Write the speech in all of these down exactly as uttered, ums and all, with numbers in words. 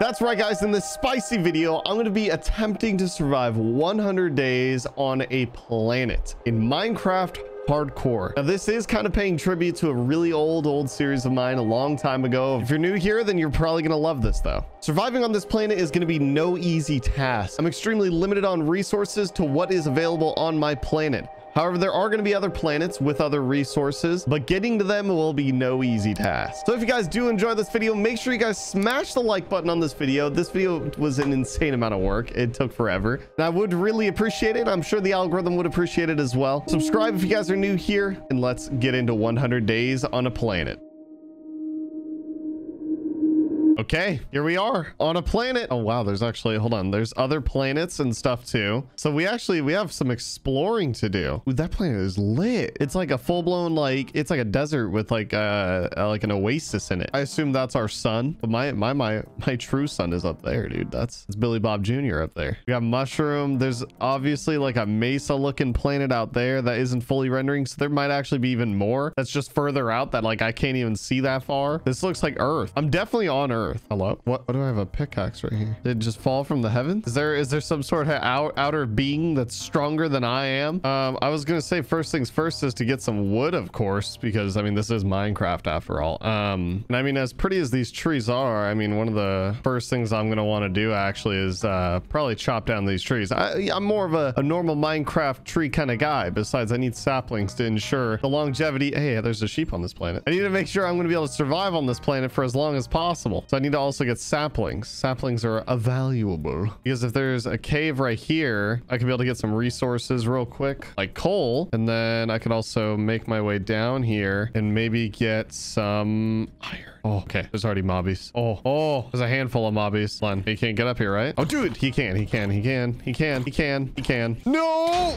That's right, guys. In this spicy video, I'm going to be attempting to survive one hundred days on a planet in Minecraft Hardcore. Now, this is kind of paying tribute to a really old, old series of mine a long time ago. If you're new here, then you're probably going to love this, though. Surviving on this planet is going to be no easy task. I'm extremely limited on resources to what is available on my planet. However, there are going to be other planets with other resources, but getting to them will be no easy task. So if you guys do enjoy this video, make sure you guys smash the like button on this video. This video was an insane amount of work. It took forever, and I would really appreciate it. I'm sure the algorithm would appreciate it as well. Subscribe if you guys are new here, and let's get into one hundred days on a planet. Okay, here we are on a planet. Oh, wow. There's actually, hold on. There's other planets and stuff too. So we actually, we have some exploring to do. Ooh, that planet is lit. It's like a full blown, like it's like a desert with like a, uh, like an oasis in it. I assume that's our sun, but my, my, my, my true sun is up there, dude. That's, it's Billy Bob Junior up there. We got mushroom. There's obviously like a mesa looking planet out there that isn't fully rendering. So there might actually be even more. That's just further out that like, I can't even see that far. This looks like Earth. I'm definitely on Earth. Earth. Hello? What, what do I have a pickaxe right here? Did it just fall from the heavens? Is there is there some sort of out, outer being that's stronger than I am? Um, I was going to say first things first is to get some wood, of course, because I mean, this is Minecraft after all. Um, and I mean, as pretty as these trees are, I mean, one of the first things I'm going to want to do actually is uh, probably chop down these trees. I, I'm more of a, a normal Minecraft tree kind of guy. Besides, I need saplings to ensure the longevity. Hey, there's a sheep on this planet. I need to make sure I'm going to be able to survive on this planet for as long as possible. So I need to also get saplings. Saplings are valuable because if there's a cave right here, I can be able to get some resources real quick, like coal. And then I could also make my way down here and maybe get some iron. Oh, okay. There's already mobbies. Oh, oh, there's a handful of mobbies. Len, he can't get up here, right? Oh, dude, he can, he can, he can, he can, he can, he can. No!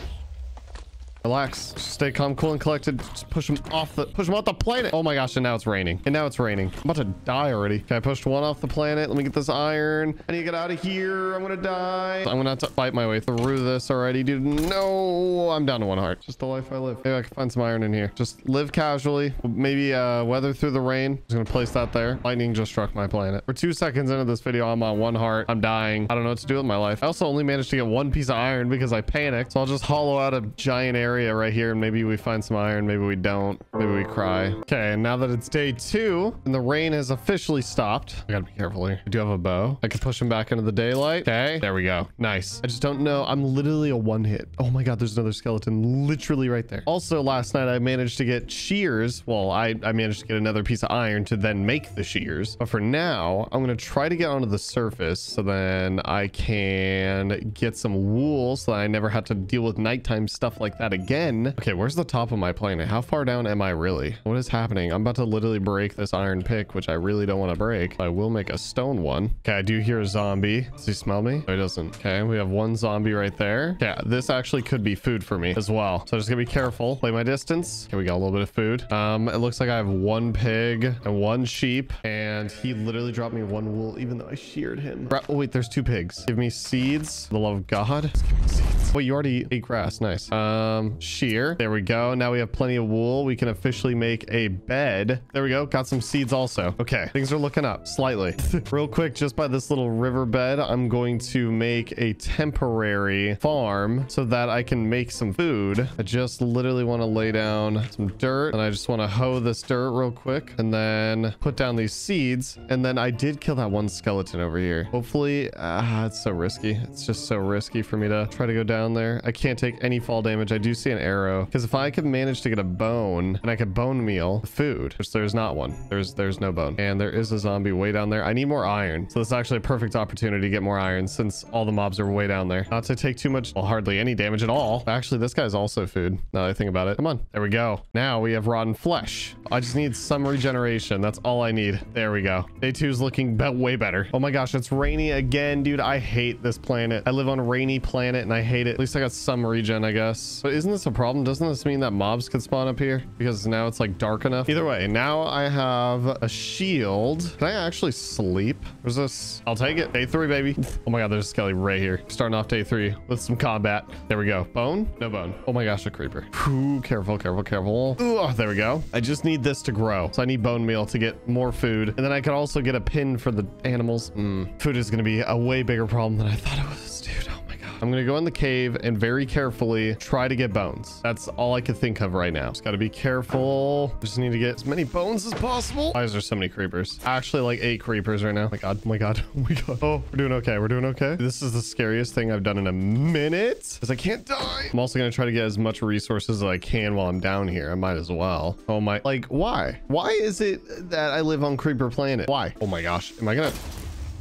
Relax, stay calm, cool, and collected. Just push him off the push him off the planet. Oh my gosh, and now it's raining. And now it's raining. I'm about to die already. Okay, I pushed one off the planet. Let me get this iron. I need to get out of here. I'm gonna die. I'm gonna have to fight my way through this already, dude. No, I'm down to one heart. Just the life I live. Maybe I can find some iron in here. Just live casually. Maybe uh weather through the rain. Just gonna place that there. Lightning just struck my planet. We're two seconds into this video. I'm on one heart. I'm dying. I don't know what to do with my life. I also only managed to get one piece of iron because I panicked. So I'll just hollow out a giant area. area right here, and maybe we find some iron, maybe we don't, maybe we cry. Okay, and now that it's day two and the rain has officially stopped, I gotta be careful here. I do have a bow. I can push him back into the daylight. Okay, there we go. Nice. I just don't know. I'm literally a one hit. Oh my god, there's another skeleton literally right there. Also, last night I managed to get shears. Well, I, I managed to get another piece of iron to then make the shears, but for now I'm gonna try to get onto the surface so then I can get some wool so that I never have to deal with nighttime stuff like that again. Again. Okay, where's the top of my planet? How far down am I really? What is happening? I'm about to literally break this iron pick, which I really don't want to break. I will make a stone one. Okay, I do hear a zombie. Does he smell me? No, he doesn't. Okay, we have one zombie right there. Yeah, this actually could be food for me as well. So I'm just gonna be careful. Play my distance. Okay, we got a little bit of food. Um, it looks like I have one pig and one sheep, and he literally dropped me one wool, even though I sheared him. Oh wait, there's two pigs. Give me seeds. For the love of God. Just give me seeds. Wait, you already ate grass. Nice. Um. Shear. There we go. Now we have plenty of wool. We can officially make a bed. There we go. Got some seeds also. Okay. Things are looking up slightly. Real quick, just by this little riverbed, I'm going to make a temporary farm so that I can make some food. I just literally want to lay down some dirt, and I just want to hoe this dirt real quick and then put down these seeds. And then I did kill that one skeleton over here. Hopefully, ah, it's so risky. It's just so risky for me to try to go down there. I can't take any fall damage. I do see an arrow, because if I could manage to get a bone and I could bone meal food, which there's not one, there's there's no bone, and there is a zombie way down there. I need more iron, so this is actually a perfect opportunity to get more iron since all the mobs are way down there. Not to take too much, well, hardly any damage at all. Actually, this guy's also food, now that I think about it. Come on, there we go. Now we have rotten flesh. I just need some regeneration. That's all I need. There we go. Day two is looking way better. Oh my gosh, it's rainy again, dude. I hate this planet. I live on a rainy planet and I hate need it. At least I got some regen, I guess. But isn't this a problem? Doesn't this mean that mobs could spawn up here? Because now it's like dark enough. Either way, now I have a shield. Can I actually sleep? Where's this? I'll take it. Day three, baby. Oh my God, there's a Skelly right here. Starting off day three with some combat. There we go. Bone? No bone. Oh my gosh, a creeper. Ooh, careful, careful, careful. Ooh, oh, there we go. I just need this to grow. So I need bone meal to get more food. And then I could also get a pin for the animals. Mm. Food is going to be a way bigger problem than I thought it was, dude. Oh my God. I'm going to go in the cave and very carefully try to get bones. That's all I could think of right now. Just got to be careful. Just need to get as many bones as possible. Why is there so many creepers? Actually, like eight creepers right now. Oh my God. Oh my God. Oh my God. Oh, we're doing okay. We're doing okay. This is the scariest thing I've done in a minute because I can't die. I'm also going to try to get as much resources as I can while I'm down here. I might as well. Oh my. Like, why? Why is it that I live on Creeper Planet? Why? Oh my gosh. Am I going to...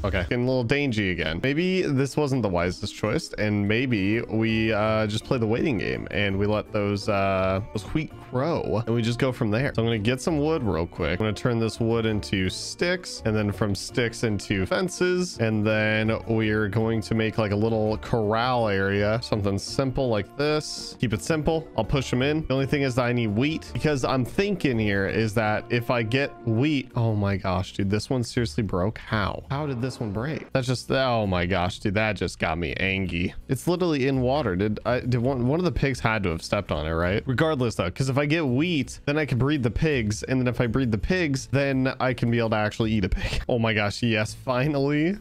Okay, getting a little dangy again. Maybe this wasn't the wisest choice, and maybe we uh, just play the waiting game and we let those uh, those wheat grow and we just go from there. So I'm gonna get some wood real quick. I'm gonna turn this wood into sticks, and then from sticks into fences, and then we're going to make like a little corral area, something simple like this. Keep it simple. I'll push them in. The only thing is that I need wheat, because I'm thinking here is that if I get wheat, oh my gosh, dude, this one seriously broke. How? How did this one break? That's just, oh my gosh, dude, that just got me angry. It's literally in water. Did I did one one of the pigs had to have stepped on it, right? Regardless though, because if I get wheat, then I can breed the pigs, and then if I breed the pigs, then I can be able to actually eat a pig. Oh my gosh, yes, finally.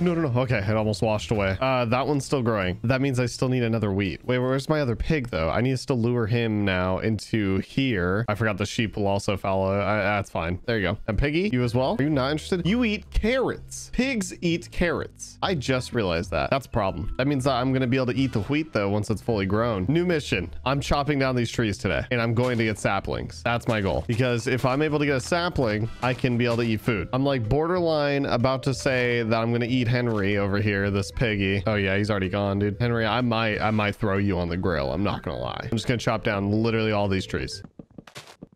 No, no, no. Okay, it almost washed away. Uh, that one's still growing. That means I still need another wheat. Wait, where's my other pig though? I need to still lure him now into here. I forgot the sheep will also follow. I, that's fine. There you go. And piggy, you as well? Are you not interested? You eat carrots. Pigs eat carrots. I just realized that. That's a problem. That means that I'm going to be able to eat the wheat though once it's fully grown. New mission. I'm chopping down these trees today, and I'm going to get saplings. That's my goal, because if I'm able to get a sapling, I can be able to eat food. I'm like borderline about to say that I'm going to eat Henry over here, this piggy. Oh yeah, he's already gone, dude. Henry, I might, I might throw you on the grill. I'm not gonna lie. I'm just gonna chop down literally all these trees.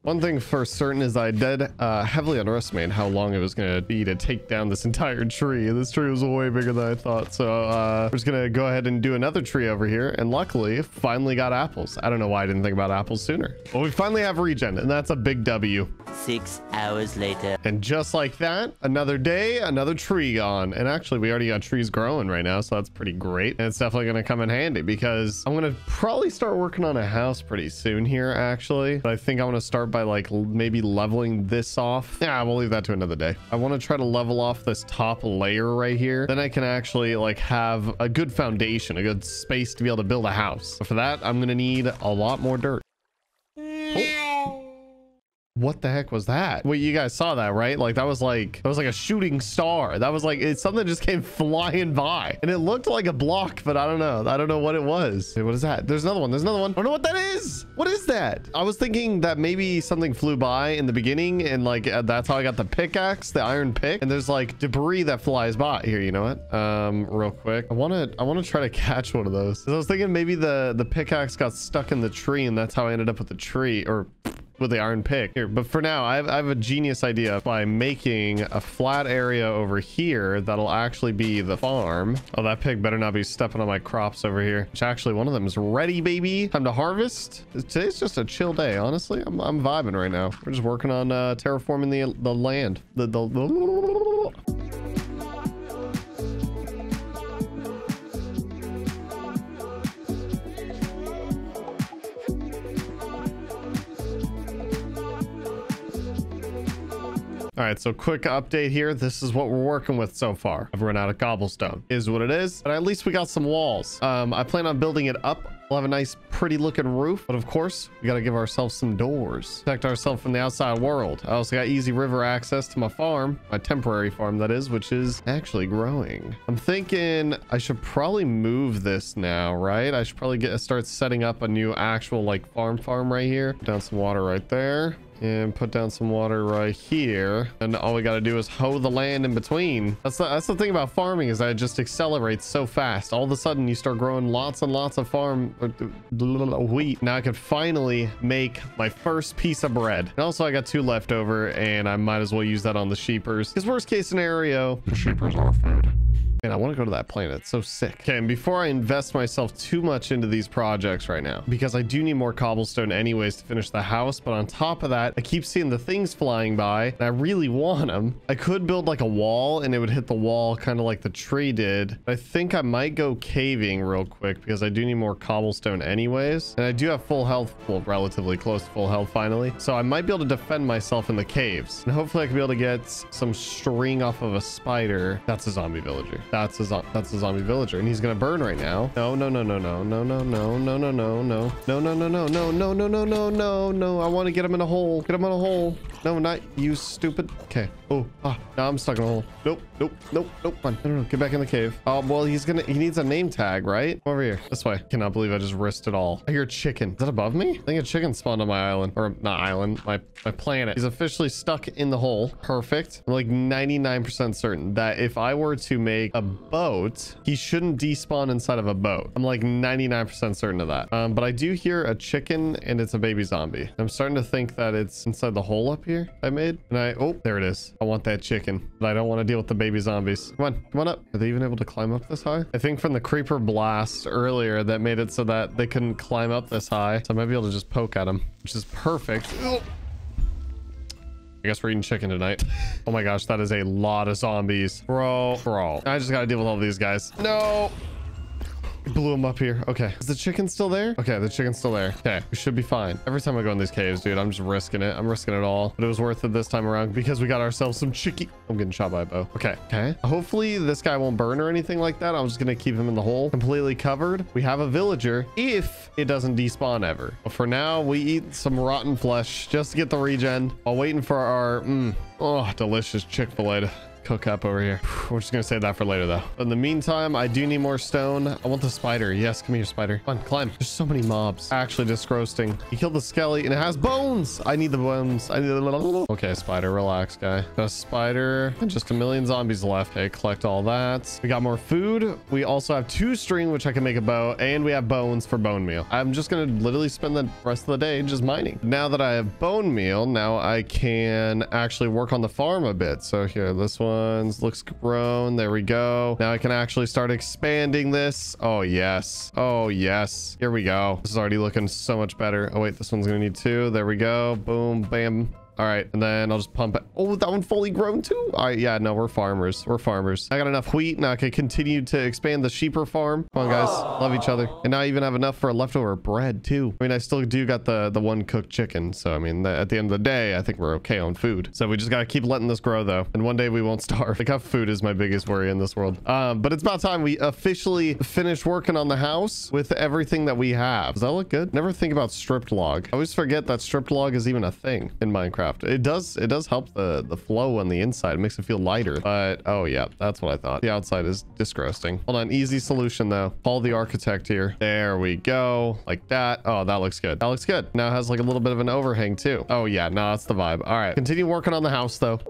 One thing for certain is I did uh, heavily underestimate how long it was going to be to take down this entire tree. This tree was way bigger than I thought. So uh, we're just going to go ahead and do another tree over here. And luckily, finally got apples. I don't know why I didn't think about apples sooner. Well, we finally have regen, and that's a big W. Six hours later. And just like that, another day, another tree gone. And actually, we already got trees growing right now, so that's pretty great. And it's definitely going to come in handy, because I'm going to probably start working on a house pretty soon here, actually. But I think I want to start by like maybe leveling this off. Yeah, we'll leave that to another day. I want to try to level off this top layer right here. Then I can actually like have a good foundation, a good space to be able to build a house. But for that, I'm going to need a lot more dirt. What the heck was that? Wait, you guys saw that, right? Like that was like, that was like a shooting star. That was like, it's something that just came flying by, and it looked like a block, but I don't know. I don't know what it was. Hey, what is that? There's another one. There's another one. I don't know what that is. What is that? I was thinking that maybe something flew by in the beginning, and like, that's how I got the pickaxe, the iron pick. And there's like debris that flies by here. You know what? Um, real quick. I want to, I want to try to catch one of those. I was thinking maybe the, the pickaxe got stuck in the tree, and that's how I ended up with the tree, or with the iron pick here. But for now, I have, I have a genius idea by making a flat area over here that'll actually be the farm. Oh, that pig better not be stepping on my crops over here, which actually one of them is ready, baby. Time to harvest. Today's just a chill day, honestly. I'm, I'm vibing right now. We're just working on uh, terraforming the, the land. The, the, the... All right, so quick update here. This is what we're working with so far. I've run out of cobblestone, is what it is. But at least we got some walls. Um, I plan on building it up. We'll have a nice, pretty looking roof. But of course, we got to give ourselves some doors. Protect ourselves from the outside world. I also got easy river access to my farm. My temporary farm, that is, which is actually growing. I'm thinking I should probably move this now, right? I should probably get start setting up a new actual like farm farm right here. Put down some water right there. And put down some water right here. And all we got to do is hoe the land in between. That's the, that's the thing about farming, is that it just accelerates so fast. All of a sudden, you start growing lots and lots of farm wheat. Now I can finally make my first piece of bread. And also, I got two left over, and I might as well use that on the sheepers. Because worst case scenario, the sheepers are food. And I want to go to that planet. It's so sick. Okay, and before I invest myself too much into these projects right now, because I do need more cobblestone anyways to finish the house, but on top of that, I keep seeing the things flying by, and I really want them. I could build like a wall, and it would hit the wall kind of like the tree did. I think I might go caving real quick, because I do need more cobblestone anyways, and I do have full health, well, relatively close to full health finally, so I might be able to defend myself in the caves, and hopefully I can be able to get some string off of a spider. That's a zombie villager. That's a zo that's a zombie villager, and he's gonna burn right now. No, no, no, no, no, no, no, no, no, no, no, no, no, no, no, no, no, no, no, no, no, no, no. I want to get him in a hole. Get him in a hole. No, not you, stupid. Okay. Oh, ah, now I'm stuck in a hole. Nope, nope, nope, nope. Fine. No, no, no. Get back in the cave. Oh, well, he's gonna. He needs a name tag, right? Over here. This way. Cannot believe I just risked it all. I hear a chicken. Is that above me? I think a chicken spawned on my island, or not island, my my planet. He's officially stuck in the hole. Perfect. I'm like ninety-nine percent certain that if I were to make a boat, he shouldn't despawn inside of a boat. I'm like ninety-nine percent certain of that. Um, but I do hear a chicken, and it's a baby zombie. I'm starting to think that it's inside the hole up here I made. And I, oh, there it is. I want that chicken, but I don't want to deal with the baby zombies. Come on, come on up. Are they even able to climb up this high? I think from the creeper blast earlier that made it so that they couldn't climb up this high. So I might be able to just poke at them, which is perfect. Oh. I guess we're eating chicken tonight. Oh my gosh, that is a lot of zombies. Bro, bro. I just gotta deal with all these guys. No. Blew him up here. Okay. Is the chicken still there? Okay, the chicken's still there. Okay, we should be fine. Every time I go in these caves, dude, I'm just risking it. I'm risking it all. But it was worth it this time around because we got ourselves some chicky. I'm getting shot by a bow. Okay. Okay. Hopefully this guy won't burn or anything like that. I'm just going to keep him in the hole. Completely covered. We have a villager if it doesn't despawn ever. But for now, we eat some rotten flesh just to get the regen while waiting for our, mm, oh, delicious Chick-fil-A cook up over here. We're just gonna save that for later though. In the meantime, I do need more stone. I want the spider. Yes, come here, spider. Come on, climb. There's so many mobs. Actually disgusting. He killed the skelly and it has bones. I need the bones. I need the little. Okay, spider, relax, guy. Got a spider and just a million zombies left. Okay, collect all that. We got more food. We also have two string, which I can make a bow, and we have bones for bone meal. I'm just gonna literally spend the rest of the day just mining. Now that I have bone meal, now I can actually work on the farm a bit. So here, this one looks grown. There we go. Now I can actually start expanding this. Oh, yes. Oh, yes. Here we go. This is already looking so much better. Oh, wait, this one's going to need two. There we go. Boom, bam. All right, and then I'll just pump it. Oh, that one fully grown too. All right, yeah, no, we're farmers. We're farmers. I got enough wheat. Now I can continue to expand the sheeper farm. Come on, guys. Love each other. And now I even have enough for a leftover bread too. I mean, I still do got the, the one cooked chicken. So, I mean, the, at the end of the day, I think we're okay on food. So we just got to keep letting this grow though. And one day we won't starve. Like, food is my biggest worry in this world. Um, but it's about time we officially finish working on the house with everything that we have. Does that look good? Never think about stripped log. I always forget that stripped log is even a thing in Minecraft. It does it does help the the flow on the inside. It makes it feel lighter. But oh yeah, that's what I thought. The outside is disgusting. Hold on, easy solution though. Call the architect here. There we go, like that. Oh, that looks good. That looks good. Now it has like a little bit of an overhang too. Oh yeah, no, that's the vibe. All right, continue working on the house though.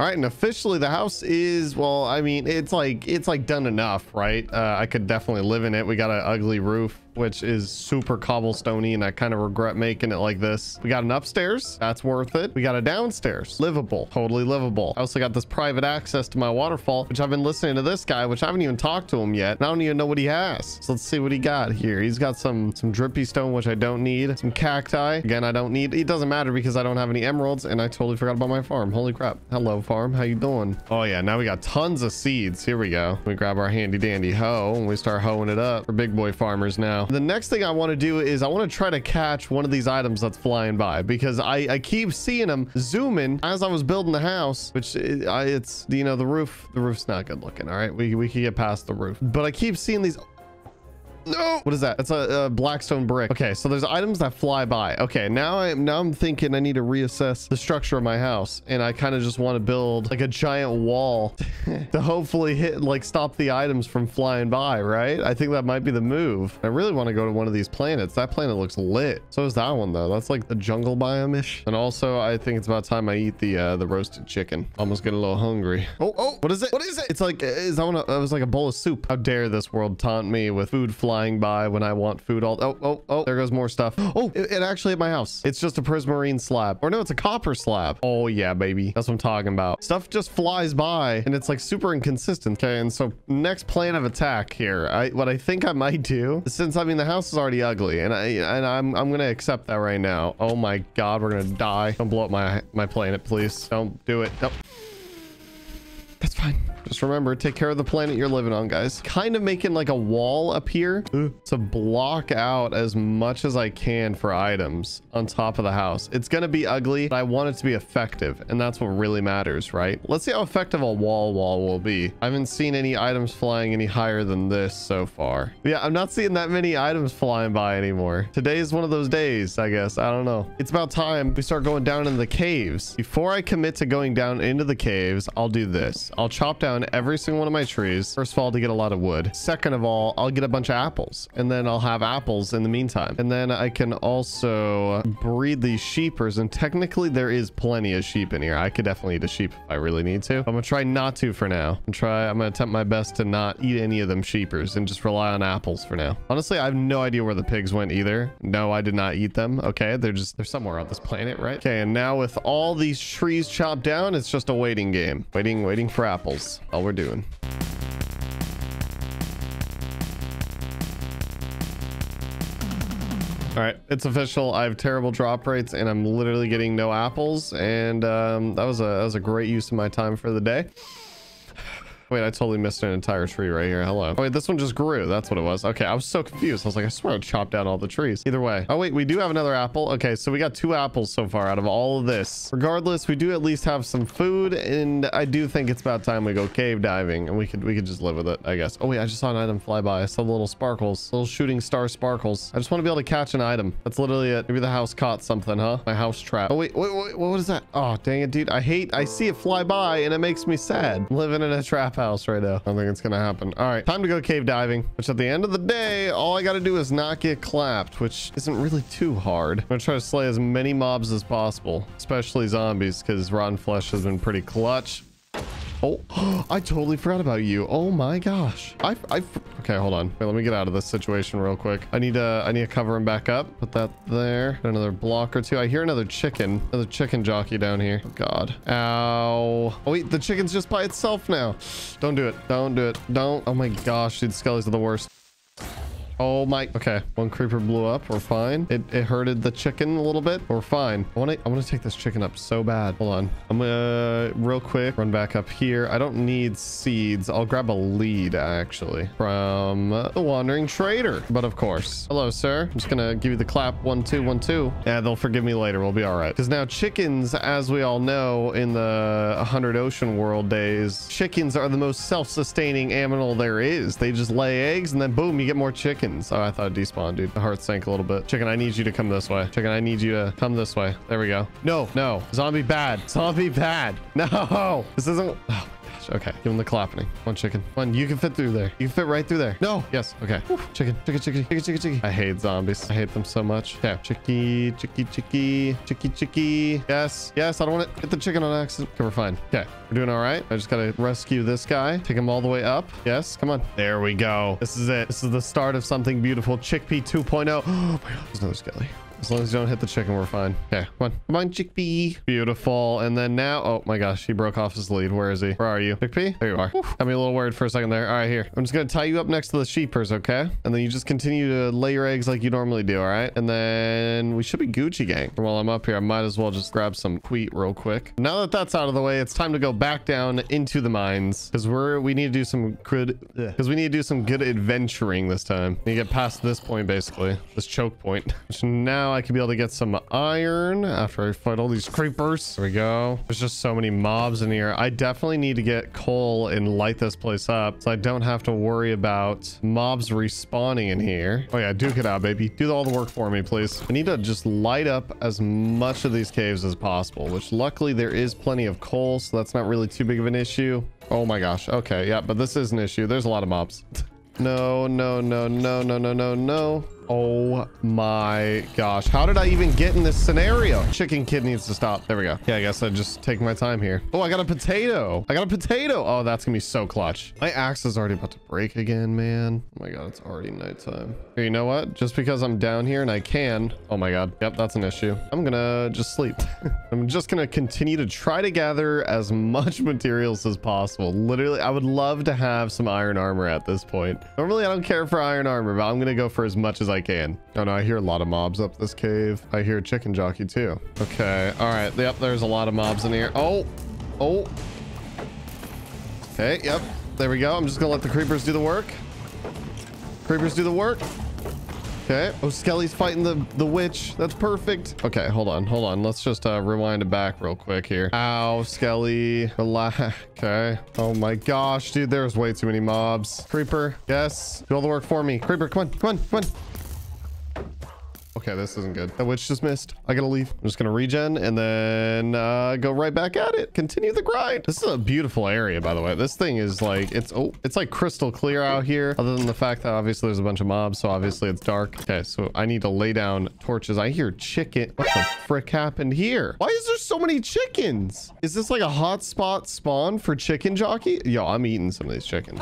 All right, and officially the house is, well, I mean, it's like, it's like done enough, right? Uh, I could definitely live in it. We got an ugly roof, which is super cobblestone-y, and I kind of regret making it like this. We got an upstairs. That's worth it. We got a downstairs. Livable. Totally livable. I also got this private access to my waterfall, which I've been listening to this guy, which I haven't even talked to him yet. And I don't even know what he has. So let's see what he got here. He's got some some drippy stone, which I don't need. Some cacti. Again, I don't need. It doesn't matter because I don't have any emeralds, and I totally forgot about my farm. Holy crap. Hello, farm. How you doing? Oh, yeah. Now we got tons of seeds. Here we go. We grab our handy-dandy hoe, and we start hoeing it up. We're big boy farmers now. The next thing I want to do is I want to try to catch one of these items that's flying by, because I, I keep seeing them zooming as I was building the house, which it, I, it's, you know, the roof, the roof's not good looking. All right. We, we can get past the roof, but I keep seeing these. No, what is that? That's a, a blackstone brick. Okay, so there's items that fly by. Okay, now I'm now I'm thinking I need to reassess the structure of my house, and I kind of just want to build like a giant wall to hopefully hit, like, stop the items from flying by, right? I think that might be the move. I really want to go to one of these planets. That planet looks lit. So is that one though. That's like the jungle biome-ish. And also, I think it's about time I eat the uh, the roasted chicken. Almost getting a little hungry. Oh, oh, what is it? What is it? It's like, is that one? It was like a bowl of soup. How dare this world taunt me with food flying flying by when I want food. All oh, oh, oh, there goes more stuff. Oh, it, it actually hit my house. It's just a prismarine slab. Or no, it's a copper slab. Oh yeah, baby. That's what I'm talking about. Stuff just flies by and it's like super inconsistent. Okay, and so next plan of attack here. I what I think I might do, since I mean the house is already ugly, and I and I'm I'm gonna accept that right now. Oh my god, we're gonna die. Don't blow up my my planet, please. Don't do it. Nope. That's fine. Just remember, take care of the planet you're living on, guys. Kind of making like a wall up here to block out as much as I can for items on top of the house. It's going to be ugly, but I want it to be effective. And that's what really matters, right? Let's see how effective a wall wall will be. I haven't seen any items flying any higher than this so far. But yeah, I'm not seeing that many items flying by anymore. Today is one of those days, I guess. I don't know. It's about time we start going down in the caves. Before I commit to going down into the caves, I'll do this. I'll chop down every single one of my trees. First of all, to get a lot of wood. Second of all, I'll get a bunch of apples, and then I'll have apples in the meantime. And then I can also breed these sheepers, and technically there is plenty of sheep in here. I could definitely eat a sheep if I really need to. I'm gonna try not to for now. I'm try. I'm gonna attempt my best to not eat any of them sheepers and just rely on apples for now. Honestly, I have no idea where the pigs went either. No, I did not eat them. Okay, they're just they're somewhere on this planet, right? Okay, and now with all these trees chopped down, it's just a waiting game. Waiting, waiting for apples. All we're doing. All right, it's official. I have terrible drop rates and I'm literally getting no apples. And um, that was a that was a great use of my time for the day. Wait, I totally missed an entire tree right here. Hello. Oh, wait, this one just grew. That's what it was. Okay, I was so confused. I was like, I swear I chopped down all the trees. Either way. Oh, wait, we do have another apple. Okay, so we got two apples so far out of all of this. Regardless, we do at least have some food, and I do think it's about time we go cave diving, and we could we could just live with it, I guess. Oh, wait, I just saw an item fly by. I saw the little sparkles, little shooting star sparkles. I just want to be able to catch an item. That's literally it. Maybe the house caught something, huh? My house trap. Oh, wait, wait, wait, what is that? Oh, dang it, dude. I hate, I see it fly by, and it makes me sad. I'm living in a trap house. House right now. I don't think it's gonna happen. All right, time to go cave diving, which at the end of the day, all I gotta do is not get clapped, which isn't really too hard. I'm gonna try to slay as many mobs as possible, especially zombies, because rotten flesh has been pretty clutch. Oh, I totally forgot about you. Oh my gosh. I, I, okay, hold on. Wait, let me get out of this situation real quick. I need to, I need to cover him back up. Put that there. Put another block or two. I hear another chicken, another chicken jockey down here. Oh God. Ow. Oh wait, the chicken's just by itself now. Don't do it. Don't do it. Don't. Oh my gosh, dude, skellies are the worst. Oh my, okay. One creeper blew up. We're fine. It, it hurted the chicken a little bit. We're fine. I want to, I want to take this chicken up so bad. Hold on. I'm gonna real quick run back up here. I don't need seeds. I'll grab a lead actually from uh, the wandering trader. But of course, hello, sir. I'm just going to give you the clap. One, two, one, two. Yeah, they'll forgive me later. We'll be all right. Cause now chickens, as we all know, in the one hundred ocean world days, chickens are the most self-sustaining animal there is. They just lay eggs and then boom, you get more chickens. Oh, I thought it despawned, dude. The heart sank a little bit. Chicken, I need you to come this way. Chicken, I need you to come this way. There we go. No, no. Zombie bad. Zombie bad. No. This isn't... Oh. Okay, give him the clapping. One chicken. One, you can fit through there. You can fit right through there. No. Yes. Okay. Chicken, chicken, chicken, chicken, chicken, chicken. I hate zombies. I hate them so much. Yeah. Chicky, chicky, chicky, chicky, chicky. Yes. Yes. I don't want to hit the chicken on accident. Okay, we're fine. Okay. We're doing all right. I just got to rescue this guy. Take him all the way up. Yes. Come on. There we go. This is it. This is the start of something beautiful. Chickpea two point oh. Oh my God. There's another skelly. As long as you don't hit the chicken, we're fine. Okay, come on. Come on, chickpea. Beautiful. And then now, oh my gosh, he broke off his lead. Where is he? Where are you? Chickpea? There you are. Oof. Got me a little worried for a second there. All right, here. I'm just going to tie you up next to the sheepers, okay? And then you just continue to lay your eggs like you normally do, all right? And then we should be Gucci gang. And while I'm up here, I might as well just grab some wheat real quick. Now that that's out of the way, it's time to go back down into the mines because we're, we need to do some good, because we need to do some good adventuring this time. You get past this point, basically, this choke point, which now I could be able to get some iron after I fight all these creepers. There we go. There's just so many mobs in here. I definitely need to get coal and light this place up so I don't have to worry about mobs respawning in here. Oh yeah, duke it out, baby. Do all the work for me, please. I need to just light up as much of these caves as possible, which luckily there is plenty of coal, so that's not really too big of an issue. Oh my gosh. Okay, yeah, but this is an issue. There's a lot of mobs. No, no, no, no, no, no, no, no. Oh my gosh. How did I even get in this scenario? Chicken kid needs to stop. There we go. Yeah, I guess I just take my time here. Oh, I got a potato. I got a potato. Oh, that's gonna be so clutch. My axe is already about to break again, man. Oh my God, it's already nighttime. Hey, you know what? Just because I'm down here and I can. Oh my God. Yep, that's an issue. I'm gonna just sleep. I'm just gonna continue to try to gather as much materials as possible. Literally, I would love to have some iron armor at this point. Normally, I don't care for iron armor, but I'm gonna go for as much as I can. Oh no, I hear a lot of mobs up this cave. I hear a chicken jockey too. Okay, all right. Yep, there's a lot of mobs in here. Oh, oh. Okay, yep. There we go. I'm just gonna let the creepers do the work. Creepers do the work. Okay. Oh, Skelly's fighting the, the witch. That's perfect. Okay, hold on. Hold on. Let's just uh, rewind it back real quick here. Ow, Skelly. Relax. Okay. Oh my gosh, dude. There's way too many mobs. Creeper. Yes. Do all the work for me. Creeper, come on. Come on. Come on. Okay, this isn't good. That witch just missed. I gotta leave. I'm just gonna regen and then uh, go right back at it. Continue the grind. This is a beautiful area, by the way. This thing is like, it's oh, it's like crystal clear out here. Other than the fact that obviously there's a bunch of mobs, so obviously it's dark. Okay, so I need to lay down torches. I hear chicken. What the frick happened here? Why is there so many chickens? Is this like a hotspot spawn for chicken jockey? Yo, I'm eating some of these chickens.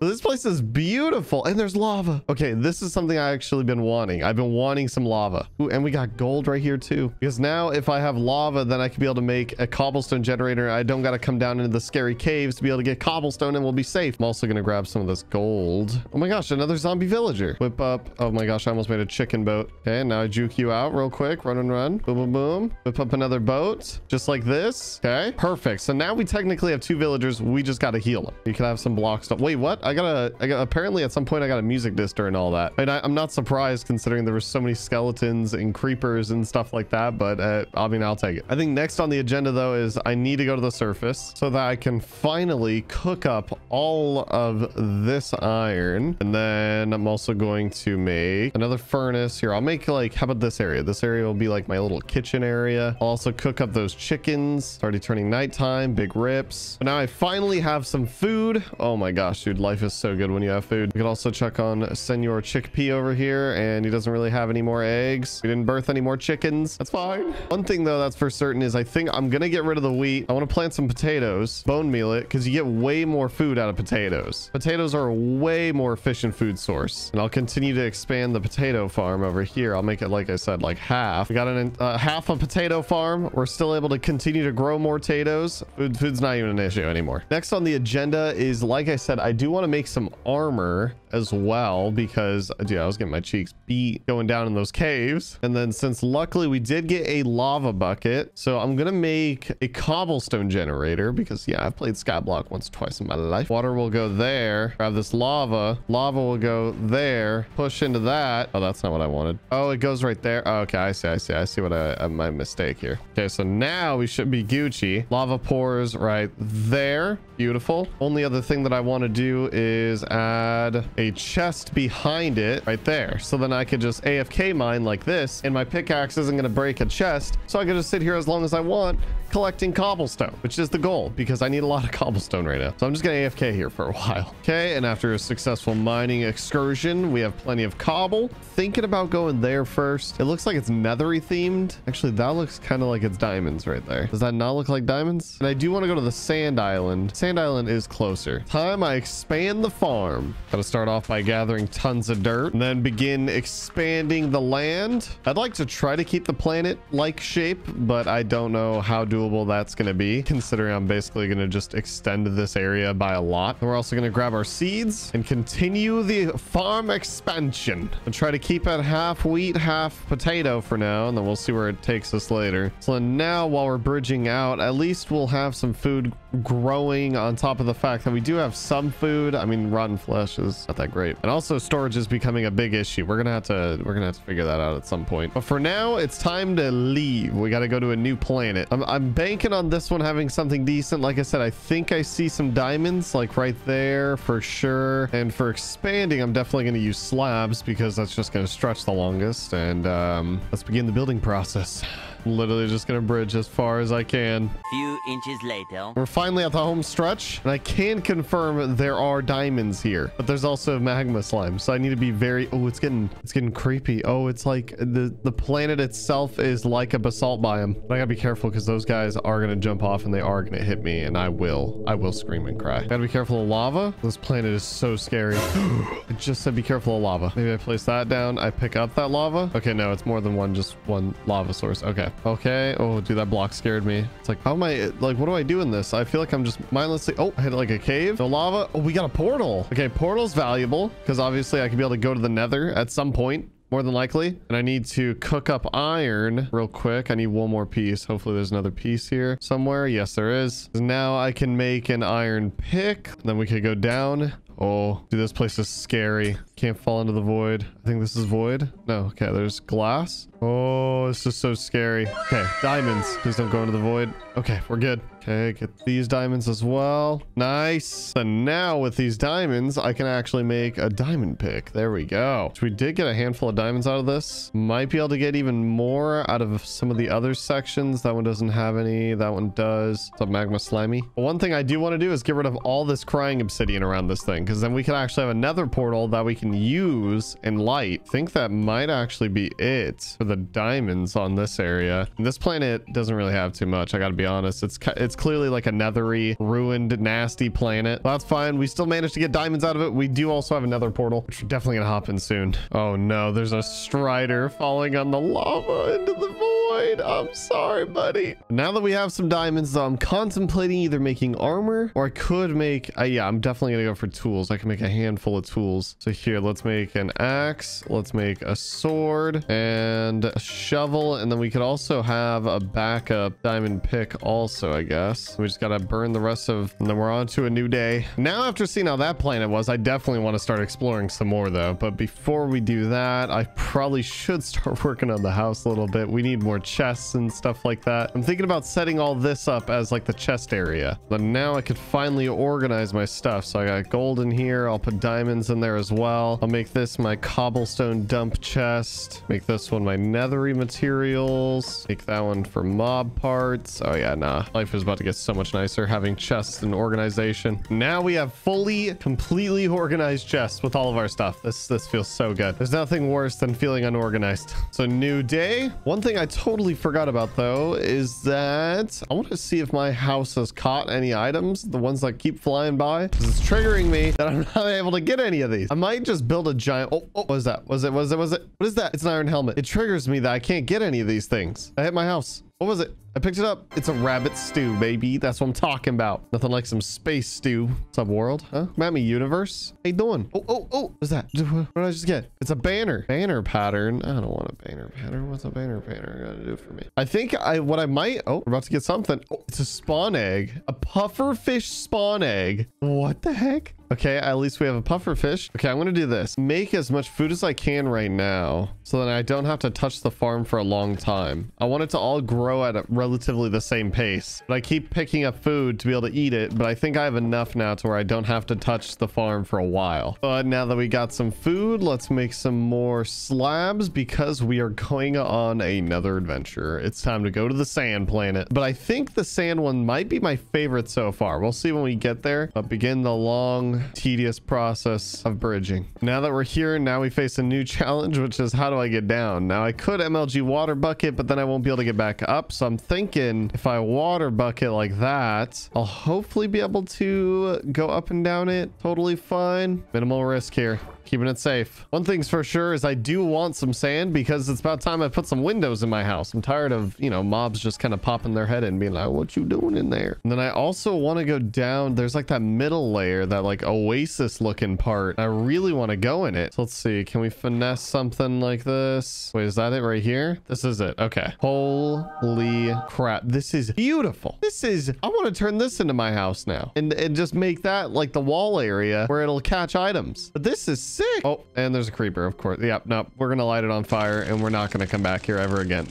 This place is beautiful and there's lava. Okay, this is something I actually been wanting. I've been wanting some lava. Ooh, and we got gold right here too. Because now if I have lava, then I can be able to make a cobblestone generator. I don't got to come down into the scary caves to be able to get cobblestone and we'll be safe. I'm also going to grab some of this gold. Oh my gosh, another zombie villager. Whip up. Oh my gosh, I almost made a chicken boat. Okay, now I juke you out real quick. Run and run. Boom, boom, boom. Whip up another boat. Just like this. Okay, perfect. So now we technically have two villagers. We just got to heal them. You can have some block stuff. Wait, what? I gotta, I gotta, apparently at some point I got a music distor and all that. And I, I'm not surprised considering there were so many skeletons and creepers and stuff like that, but uh, I mean, I'll take it. I think next on the agenda though is I need to go to the surface so that I can finally cook up all of this iron. And then I'm also going to make another furnace here. I'll make like, how about this area? This area will be like my little kitchen area. I'll also cook up those chickens. It's already turning nighttime, big rips. But now I finally have some food. Oh my gosh, dude, life is so good when you have food. We could also check on Senor Chickpea over here, and he doesn't really have any more eggs. We didn't birth any more chickens. That's fine. One thing though that's for certain is I think I'm gonna get rid of the wheat. I want to plant some potatoes, bone meal it, because you get way more food out of potatoes. Potatoes are a way more efficient food source, and I'll continue to expand the potato farm over here. I'll make it, like I said, like half. We got an uh, half a potato farm. We're still able to continue to grow more potatoes. Food, food's not even an issue anymore. Next on the agenda is, like I said, I do want to make some armor as well, because dude, I was getting my cheeks beat going down in those caves. And then since luckily we did get a lava bucket, so I'm gonna make a cobblestone generator, because yeah, I've played Skyblock once, twice in my life. Water will go there. Grab this lava. Lava will go there. Push into that. Oh, that's not what I wanted. Oh, it goes right there. Oh, okay, I see, I see, I see what I, uh, my mistake here. Okay, so now we should be Gucci. Lava pours right there. Beautiful. Only other thing that I want to do is add a chest behind it right there, so then I could just A F K mine like this, and my pickaxe isn't going to break a chest, so I can just sit here as long as I want collecting cobblestone, which is the goal, because I need a lot of cobblestone right now. So I'm just gonna A F K here for a while. Okay, and after a successful mining excursion, we have plenty of cobble. Thinking about going there first. It looks like it's nethery themed. Actually, that looks kind of like it's diamonds right there. Does that not look like diamonds? And I do want to go to the sand island. Sand island is closer. Time I expand the farm. Gotta start off by gathering tons of dirt and then begin expanding the land. I'd like to try to keep the planet like shape, but I don't know how to that's going to be, considering I'm basically going to just extend this area by a lot. And we're also going to grab our seeds and continue the farm expansion and try to keep it half wheat, half potato for now, and then we'll see where it takes us later. So now while we're bridging out, at least we'll have some food growing on top of the fact that we do have some food. I mean, rotten flesh is not that great, and also storage is becoming a big issue. We're gonna have to we're gonna have to figure that out at some point, but for now it's time to leave. We got to go to a new planet. I'm, I'm banking on this one having something decent. Like I said, I think I see some diamonds like right there for sure, and for expanding I'm definitely going to use slabs because that's just going to stretch the longest. And um let's begin the building process. I'm literally just gonna bridge as far as I can. Few inches later. We're finally at the home stretch, and I can confirm there are diamonds here, but there's also magma slime, so I need to be very... Oh, it's getting it's getting creepy. Oh, it's like the the planet itself is like a basalt biome. But I gotta be careful because those guys are gonna jump off and they are gonna hit me, and I will I will scream and cry. Gotta be careful of lava. This planet is so scary. I just said be careful of lava. Maybe I place that down. I pick up that lava. Okay, no, it's more than one, just one lava source. Okay. Okay. Oh, dude, that block scared me. It's like, how am I, like, what do I do in this? I feel like I'm just mindlessly... Oh, I hit like a cave. No lava. Oh, we got a portal. Okay, portal's valuable because obviously I could be able to go to the nether at some point. More than likely. And I need to cook up iron real quick. I need one more piece. Hopefully there's another piece here somewhere. Yes, there is. Now I can make an iron pick. And then we could go down. Oh, dude, this place is scary. Can't fall into the void. I think this is void. No, okay, there's glass. Oh, this is so scary. Okay, diamonds. Please don't go into the void. Okay, we're good. Okay, get these diamonds as well. Nice. And now with these diamonds, I can actually make a diamond pick. There we go. We did get a handful of diamonds out of this. Might be able to get even more out of some of the other sections. That one doesn't have any. That one does. What's up, magma slimy? But one thing I do want to do is get rid of all this crying obsidian around this thing, because then we can actually have another portal that we can use and light. I think that might actually be it for the diamonds on this area. And this planet doesn't really have too much. I got to be honest. It's it's It's clearly like a nethery, ruined, nasty planet. Well, that's fine. We still managed to get diamonds out of it. We do also have another portal, which we're definitely gonna hop in soon. Oh no, there's a strider falling on the lava into the void. I'm sorry, buddy. Now that we have some diamonds, though, I'm contemplating either making armor or I could make... Uh, yeah, I'm definitely gonna go for tools. I can make a handful of tools. So here, let's make an axe. Let's make a sword and a shovel. And then we could also have a backup diamond pick also, I guess. We just gotta burn the rest of, and then we're on to a new day. Now, after seeing how that planet was, I definitely want to start exploring some more, though. But before we do that, I probably should start working on the house a little bit. We need more chests and stuff like that. I'm thinking about setting all this up as like the chest area. But now I could finally organize my stuff. So I got gold in here. I'll put diamonds in there as well. I'll make this my cobblestone dump chest. Make this one my nethery materials. Make that one for mob parts. Oh yeah, nah. Life is about to get so much nicer having chests and organization. Now we have fully, completely organized chests with all of our stuff. This this feels so good. There's nothing worse than feeling unorganized. So new day. One thing I totally forgot about though is that I want to see if my house has caught any items, the ones that keep flying by. This is triggering me that I'm not able to get any of these. I might just build a giant... Oh, oh, what was that? Was it? Was it? Was it? What is that? It's an iron helmet. It triggers me that I can't get any of these things. I hit my house. What was it? I picked it up. It's a rabbit stew, baby. That's what I'm talking about. Nothing like some space stew. What's up, world? Huh? Come at me, universe. How you doing? Oh, oh, oh. What's that? What did I just get? It's a banner. Banner pattern. I don't want a banner pattern. What's a banner pattern gonna do for me? I think I, what I might... Oh, we're about to get something. Oh, it's a spawn egg. A pufferfish spawn egg. What the heck? Okay, at least we have a pufferfish. Okay, I'm gonna do this. Make as much food as I can right now, so that I don't have to touch the farm for a long time. I want it to all grow at a relatively the same pace, but I keep picking up food to be able to eat it. But I think I have enough now to where I don't have to touch the farm for a while. But now that we got some food, let's make some more slabs because we are going on another adventure. It's time to go to the sand planet. But I think the sand one might be my favorite so far. We'll see when we get there, but begin the long, tedious process of bridging. Now that we're here, now we face a new challenge, which is how do I get down? Now I could M L G water bucket, but then I won't be able to get back up. So I'm thinking if I water bucket like that, I'll hopefully be able to go up and down it. Totally fine. Minimal risk here. Keeping it safe. One thing's for sure is I do want some sand because it's about time I put some windows in my house. I'm tired of, you know, mobs just kind of popping their head in and being like, what you doing in there? And then I also want to go down. There's like that middle layer, that like oasis looking part. I really want to go in it. So let's see. Can we finesse something like this? Wait, is that it right here? This is it. Okay. Holy crap. This is beautiful. This is... I want to turn this into my house now and, and just make that like the wall area where it'll catch items. But this is... Sick. Oh, and there's a creeper, of course. Yep. Yeah, no, we're gonna light it on fire and we're not gonna come back here ever again.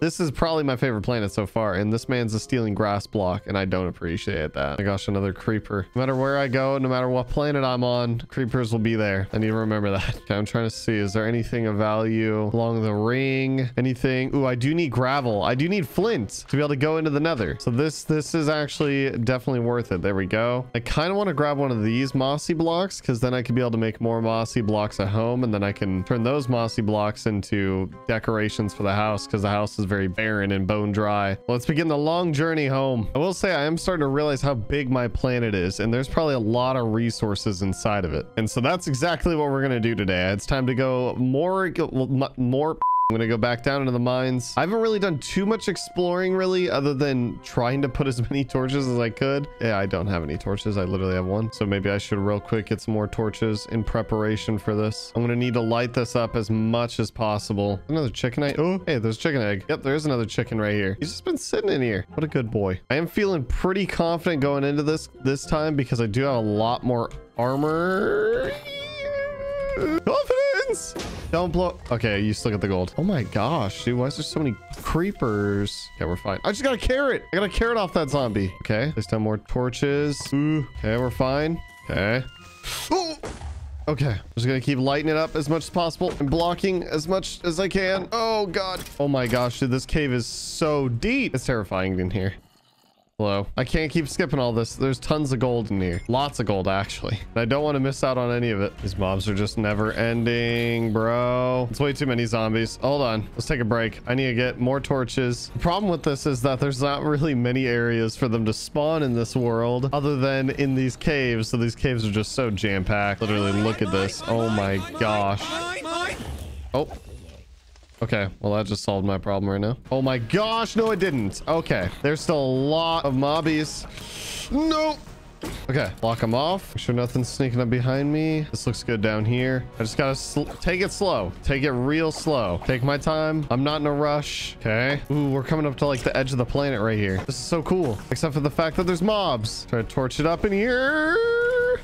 This is probably my favorite planet so far, and this man's a stealing grass block, and I don't appreciate that. Oh my gosh, another creeper. No matter where I go, no matter what planet I'm on, creepers will be there. I need to remember that. Okay, I'm trying to see, is there anything of value along the ring? Anything? Ooh, I do need gravel. I do need flint to be able to go into the nether. So this this is actually definitely worth it. There we go. I kind of want to grab one of these mossy blocks, because then I could be able to make more mossy blocks at home, and then I can turn those mossy blocks into decorations for the house, because the house is very barren and bone dry. Well, let's begin the long journey home. I will say I am starting to realize how big my planet is, and there's probably a lot of resources inside of it. And so that's exactly what we're going to do today. It's time to go more more I'm gonna go back down into the mines. I haven't really done too much exploring, really, other than trying to put as many torches as I could. Yeah, I don't have any torches. I literally have one. So maybe I should real quick get some more torches in preparation for this. I'm gonna need to light this up as much as possible. Another chicken egg. Oh, hey, there's a chicken egg. Yep, there's another chicken right here. He's just been sitting in here. What a good boy. I am feeling pretty confident going into this this time because I do have a lot more armor. Confidence! Don't blow. Okay, you still get the gold. Oh my gosh, dude. Why is there so many creepers? Okay, we're fine. I just got a carrot. I got a carrot off that zombie. Okay, there's no more torches. Ooh. Okay, we're fine. Okay. Ooh. Okay, I'm just gonna keep lighting it up as much as possible and blocking as much as I can. Oh god. Oh my gosh, dude. This cave is so deep. It's terrifying in here. Hello. I can't keep skipping all this. There's tons of gold in here. Lots of gold, actually. And I don't want to miss out on any of it. These mobs are just never ending, bro. It's way too many zombies. Hold on. Let's take a break. I need to get more torches. The problem with this is that there's not really many areas for them to spawn in this world other than in these caves. So these caves are just so jam-packed. Literally, look at this. Oh my gosh. Oh. Okay, well, that just solved my problem right now. Oh my gosh, no, it didn't. Okay, there's still a lot of mobbies. No. Okay, block them off. Make sure nothing's sneaking up behind me. This looks good down here. I just gotta sl take it slow. Take it real slow. Take my time. I'm not in a rush. Okay. Ooh, we're coming up to like the edge of the planet right here. This is so cool. Except for the fact that there's mobs. Try to torch it up in here.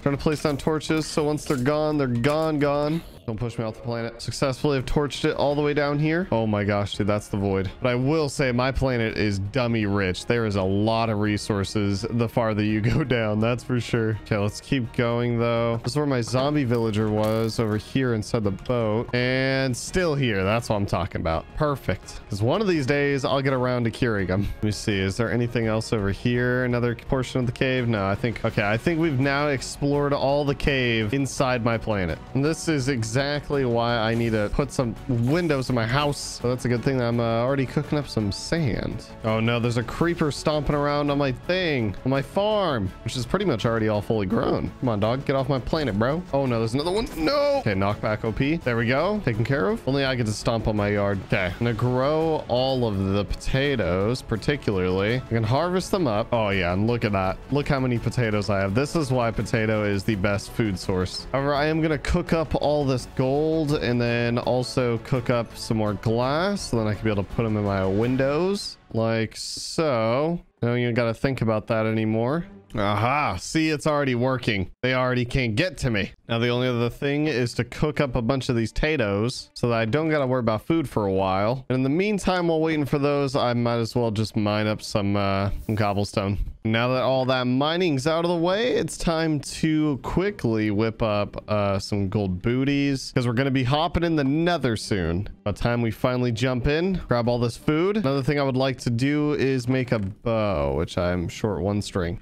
Trying to place down torches so once they're gone, they're gone, gone. Don't push me off the planet. Successfully have torched it all the way down here. Oh my gosh, dude, that's the void. But I will say my planet is dummy rich. There is a lot of resources the farther you go down, that's for sure. Okay, let's keep going though. This is where my zombie villager was, over here inside the boat. And still here, that's what I'm talking about. Perfect. Because one of these days I'll get around to curing them. Let me see, is there anything else over here? Another portion of the cave? No, I think, okay, I think we've now explored all the cave inside my planet. And this is exactly exactly why I need to put some windows in my house. So that's a good thing that I'm uh, already cooking up some sand. Oh no, there's a creeper stomping around on my thing, on my farm, which is pretty much already all fully grown. Come on, dog, get off my planet, bro. Oh no, there's another one. No. Okay, knockback O P. There we go. Taken care of. Only I get to stomp on my yard. Okay, I'm gonna grow all of the potatoes, particularly. I can harvest them up. Oh yeah, and look at that. Look how many potatoes I have. This is why potato is the best food source. However, I am gonna cook up all this gold and then also cook up some more glass so then I can be able to put them in my windows like so. No, you gotta think about that anymore. Aha, see, it's already working. They already can't get to me. Now the only other thing is to cook up a bunch of these potatoes so that I don't gotta worry about food for a while. And in the meantime, while waiting for those, I might as well just mine up some uh some cobblestone. Now that all that mining's out of the way, it's time to quickly whip up uh, some gold booties because we're going to be hopping in the nether soon. By the time we finally jump in, grab all this food. Another thing I would like to do is make a bow, which I'm short one string.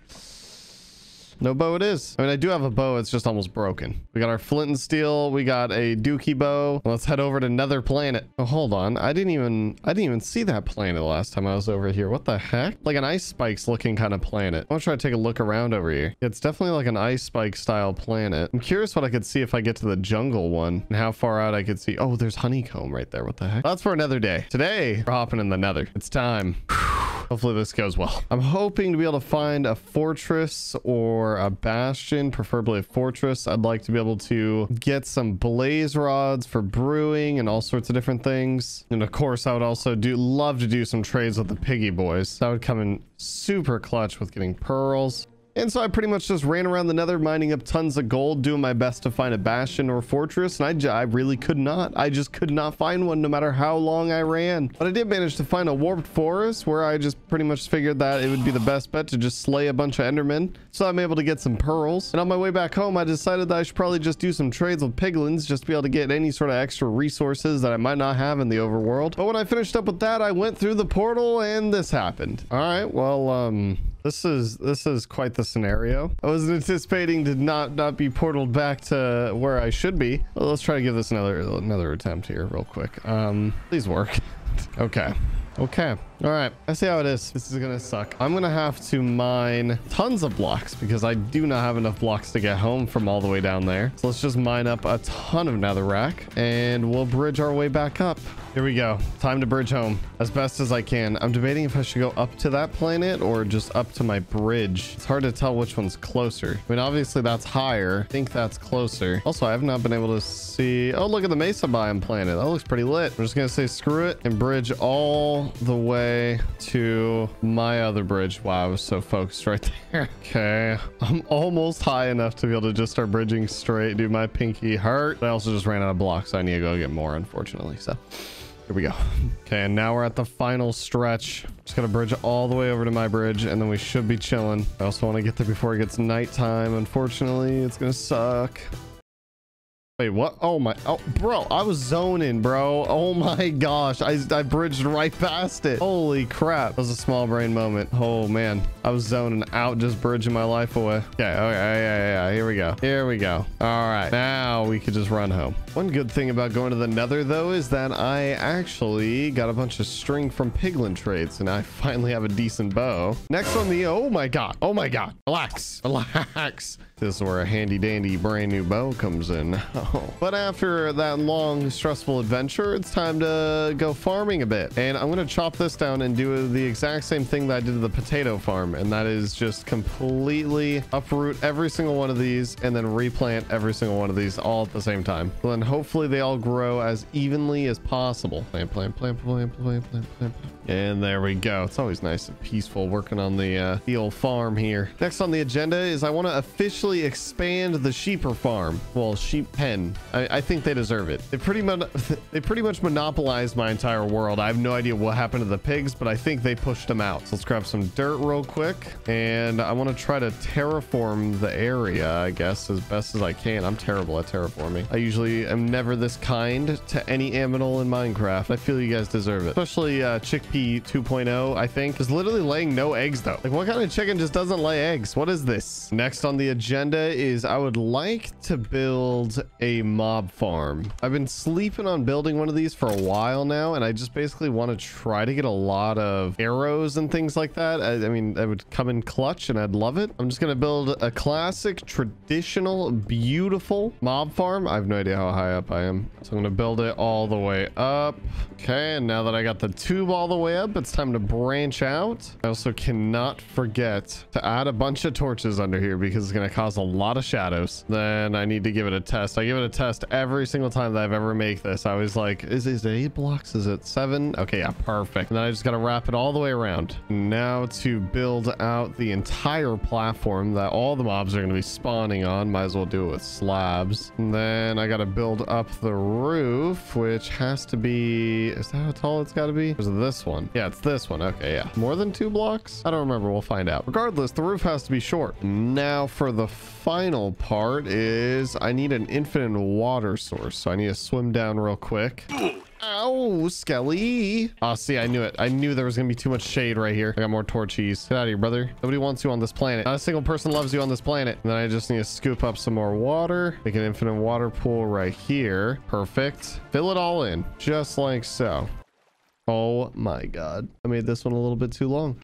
No bow it is. I mean, I do have a bow. It's just almost broken. We got our flint and steel. We got a dookie bow. Let's head over to Nether Planet. Oh, hold on. I didn't even, I didn't even see that planet last time I was over here. What the heck? Like an ice spikes looking kind of planet. I'm gonna try to take a look around over here. It's definitely like an ice spike style planet. I'm curious what I could see if I get to the jungle one and how far out I could see. Oh, there's honeycomb right there. What the heck? That's for another day. Today, we're hopping in the nether. It's time. Hopefully this goes well. I'm hoping to be able to find a fortress or a bastion, preferably a fortress. I'd like to be able to get some blaze rods for brewing and all sorts of different things. And of course, I would also do love to do some trades with the piggy boys. That would come in super clutch with getting pearls. And so I pretty much just ran around the nether mining up tons of gold, doing my best to find a bastion or fortress. And I, I really could not. I just could not find one no matter how long I ran. But I did manage to find a warped forest where I just pretty much figured that it would be the best bet to just slay a bunch of endermen. So I'm able to get some pearls. And on my way back home, I decided that I should probably just do some trades with piglins just to be able to get any sort of extra resources that I might not have in the overworld. But when I finished up with that, I went through the portal and this happened. All right, well, um... This is this is quite the scenario. I wasn't anticipating to not not be portaled back to where I should be. Well, let's try to give this another another attempt here real quick. Um, please work. Okay. Okay. All right. I see how it is. This is going to suck. I'm going to have to mine tons of blocks because I do not have enough blocks to get home from all the way down there. So let's just mine up a ton of netherrack and we'll bridge our way back up. Here we go. Time to bridge home as best as I can. I'm debating if I should go up to that planet or just up to my bridge. It's hard to tell which one's closer. I mean, obviously that's higher. I think that's closer. Also, I have not been able to see. Oh, look at the Mesa Biome planet. That looks pretty lit. I'm just going to say screw it and bridge all the way to my other bridge. Wow, I was so focused right there. Okay, I'm almost high enough to be able to just start bridging straight. Dude, my pinky hurt. I also just ran out of blocks, so I need to go get more, unfortunately. So here we go. Okay, and now we're at the final stretch. Just gotta bridge all the way over to my bridge, and then we should be chilling. I also want to get there before it gets nighttime. Unfortunately, it's gonna suck. Wait, what? Oh my, oh, bro, I was zoning, bro. Oh my gosh, I, I bridged right past it. Holy crap, that was a small brain moment. Oh man, I was zoning out, just bridging my life away. Okay, okay, yeah, yeah, yeah, here we go. Here we go. All right, now we could just run home. One good thing about going to the nether, though, is that I actually got a bunch of string from piglin trades, and I finally have a decent bow. Next on the, oh my god, oh my god, relax, relax. This is where a handy dandy brand new bow comes in. But after that long stressful adventure, it's time to go farming a bit, and I'm gonna chop this down and do the exact same thing that I did to the potato farm, and that is just completely uproot every single one of these and then replant every single one of these all at the same time. Well, then hopefully they all grow as evenly as possible. Plant, plant, plant, plant, plant, plant, plant. And there we go. It's always nice and peaceful working on the uh, the old farm here. Next on the agenda is I want to officially expand the sheeper farm. Well, sheep pen. I, I think they deserve it. They pretty much they pretty much monopolized my entire world. I have no idea what happened to the pigs, but I think they pushed them out. So let's grab some dirt real quick, and I want to try to terraform the area, I guess, as best as I can. I'm terrible at terraforming. I usually am never this kind to any animal in Minecraft. I feel you guys deserve it, especially uh, chickpea two point oh. I think is literally laying no eggs though. Like, what kind of chicken just doesn't lay eggs? What is this? Next on the agenda is I would like to build a mob farm. I've been sleeping on building one of these for a while now, and I just basically want to try to get a lot of arrows and things like that. I, I mean, I would come in clutch and I'd love it. I'm just going to build a classic, traditional, beautiful mob farm. I have no idea how high up I am. So I'm going to build it all the way up. Okay, and now that I got the tube all the way up, it's time to branch out. I also cannot forget to add a bunch of torches under here because it's going to cost a lot of shadows. Then I need to give it a test. I give it a test every single time that I've ever made this. I was like, is, is it eight blocks? Is it seven? Okay, yeah, perfect. And then I just got to wrap it all the way around. Now to build out the entire platform that all the mobs are going to be spawning on. Might as well do it with slabs. And then I got to build up the roof, which has to be, is that how tall it's got to be? Or is it this one? Yeah, it's this one. Okay, yeah. More than two blocks? I don't remember. We'll find out. Regardless, the roof has to be short. Now for the final part is I need an infinite water source, so I need to swim down real quick. Ow, Skelly. Oh, see, I knew it. I knew there was gonna be too much shade right here. I got more torches. Get out of here, brother. Nobody wants you on this planet. Not a single person loves you on this planet. And then I just need to scoop up some more water. Make an infinite water pool right here. Perfect. Fill it all in, just like so. Oh my god. I made this one a little bit too long.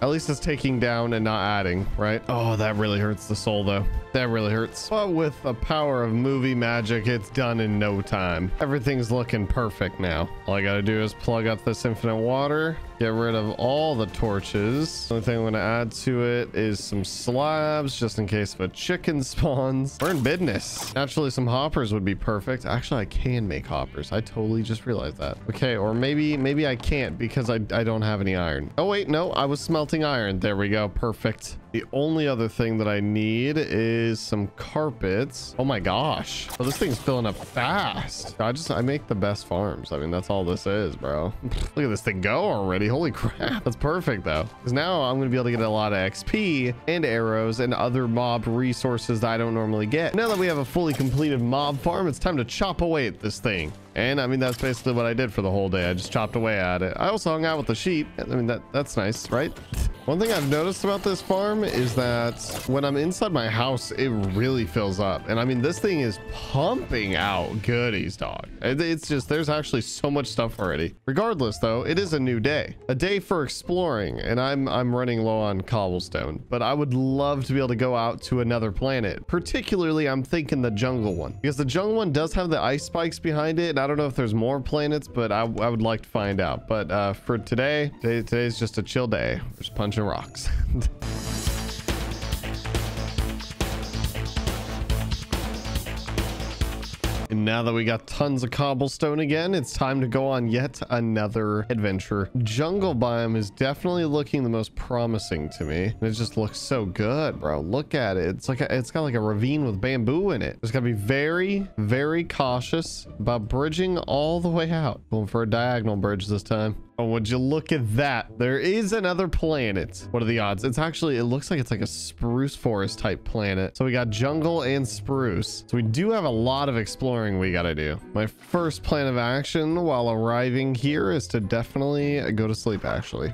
At least it's taking down and not adding, right? Oh, that really hurts the soul, though. That really hurts. But with the power of movie magic, it's done in no time. Everything's looking perfect now. All I gotta do is plug up this infinite water, get rid of all the torches. The only thing I'm gonna add to it is some slabs, just in case if a chicken spawns. We're in business. Naturally, some hoppers would be perfect. Actually, I can make hoppers. I totally just realized that. Okay, or maybe maybe I can't because I, I don't have any iron. Oh, wait, no, I was smelting Melting iron. There we go. Perfect. The only other thing that I need is some carpets. Oh my gosh. Oh, this thing's filling up fast. I just, I make the best farms. I mean, that's all this is, bro. Look at this thing go already. Holy crap. That's perfect though. Because now I'm going to be able to get a lot of X P and arrows and other mob resources that I don't normally get. Now that we have a fully completed mob farm, it's time to chop away at this thing. And I mean, that's basically what I did for the whole day. I just chopped away at it. I also hung out with the sheep. I mean, that that's nice, right? One thing I've noticed about this farm is that when I'm inside my house, it really fills up. And I mean, this thing is pumping out goodies, dog. It's just, there's actually so much stuff already. Regardless though, it is a new day, a day for exploring. And I'm, I'm running low on cobblestone, but I would love to be able to go out to another planet. Particularly, I'm thinking the jungle one, because the jungle one does have the ice spikes behind it. And I don't know if there's more planets, but I, I would like to find out. But uh, for today, today, today's just a chill day. Just punching rocks. And now that we got tons of cobblestone again, it's time to go on yet another adventure. Jungle biome is definitely looking the most promising to me. And it just looks so good, bro. Look at it. It's like a, it's got like a ravine with bamboo in it. Just gotta be very, very cautious about bridging all the way out. Going for a diagonal bridge this time. Oh, would you look at that? There is another planet. What are the odds? It's actually, it looks like it's like a spruce forest type planet. So we got jungle and spruce. So we do have a lot of exploring we got to do. My first plan of action while arriving here is to definitely go to sleep, actually.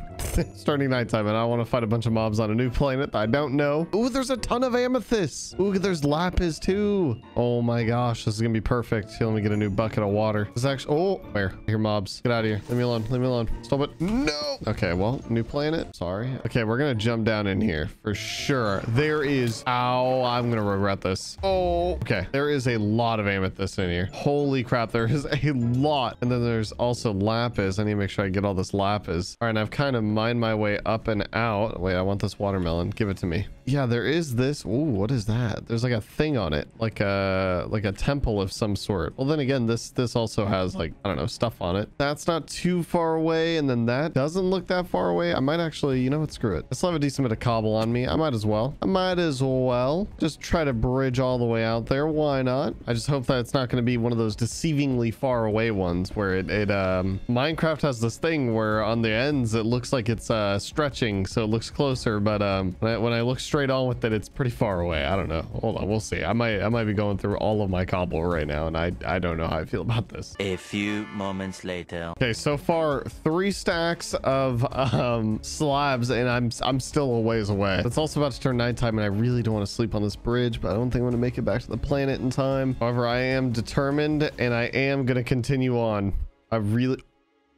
Starting nighttime, and I want to fight a bunch of mobs on a new planet that I don't know. Ooh, there's a ton of amethyst. Ooh, there's lapis too. Oh my gosh, this is going to be perfect. Here, let me get a new bucket of water. This actually, oh, where? Here, mobs. Get out of here. Leave me alone. Leave me alone. Stop it. No. Okay, well, new planet. Sorry. Okay, we're going to jump down in here for sure. There is... Ow, I'm going to regret this. Oh, okay. There is a lot of amethyst in here. Holy crap, there is a lot. And then there's also lapis. I need to make sure I get all this lapis. All right, and I've kind of mined my way up and out. Wait, I want this watermelon. Give it to me. Yeah, there is this. Ooh, what is that? There's like a thing on it, like a like a temple of some sort. Well, then again, this this also has like, I don't know, stuff on it. That's not too far away. And then that doesn't look that far away. I might actually, you know what, screw it. I still have a decent bit of cobble on me. I might as well. I might as well just try to bridge all the way out there. Why not? I just hope that it's not going to be one of those deceivingly far away ones where it, it um, Minecraft has this thing where on the ends, it looks like it's uh, stretching. So it looks closer, but um, when, I, when I look straight on with it, it's pretty far away. I don't know. Hold on. We'll see. I might, I might be going through all of my cobble right now. And I, I don't know how I feel about this. A few moments later. Okay. So far, three stacks of um slabs, and i'm i'm still a ways away. It's also about to turn nighttime, and I really don't want to sleep on this bridge, but I don't think I'm going to make it back to the planet in time. However, I am determined, and I am going to continue on. I really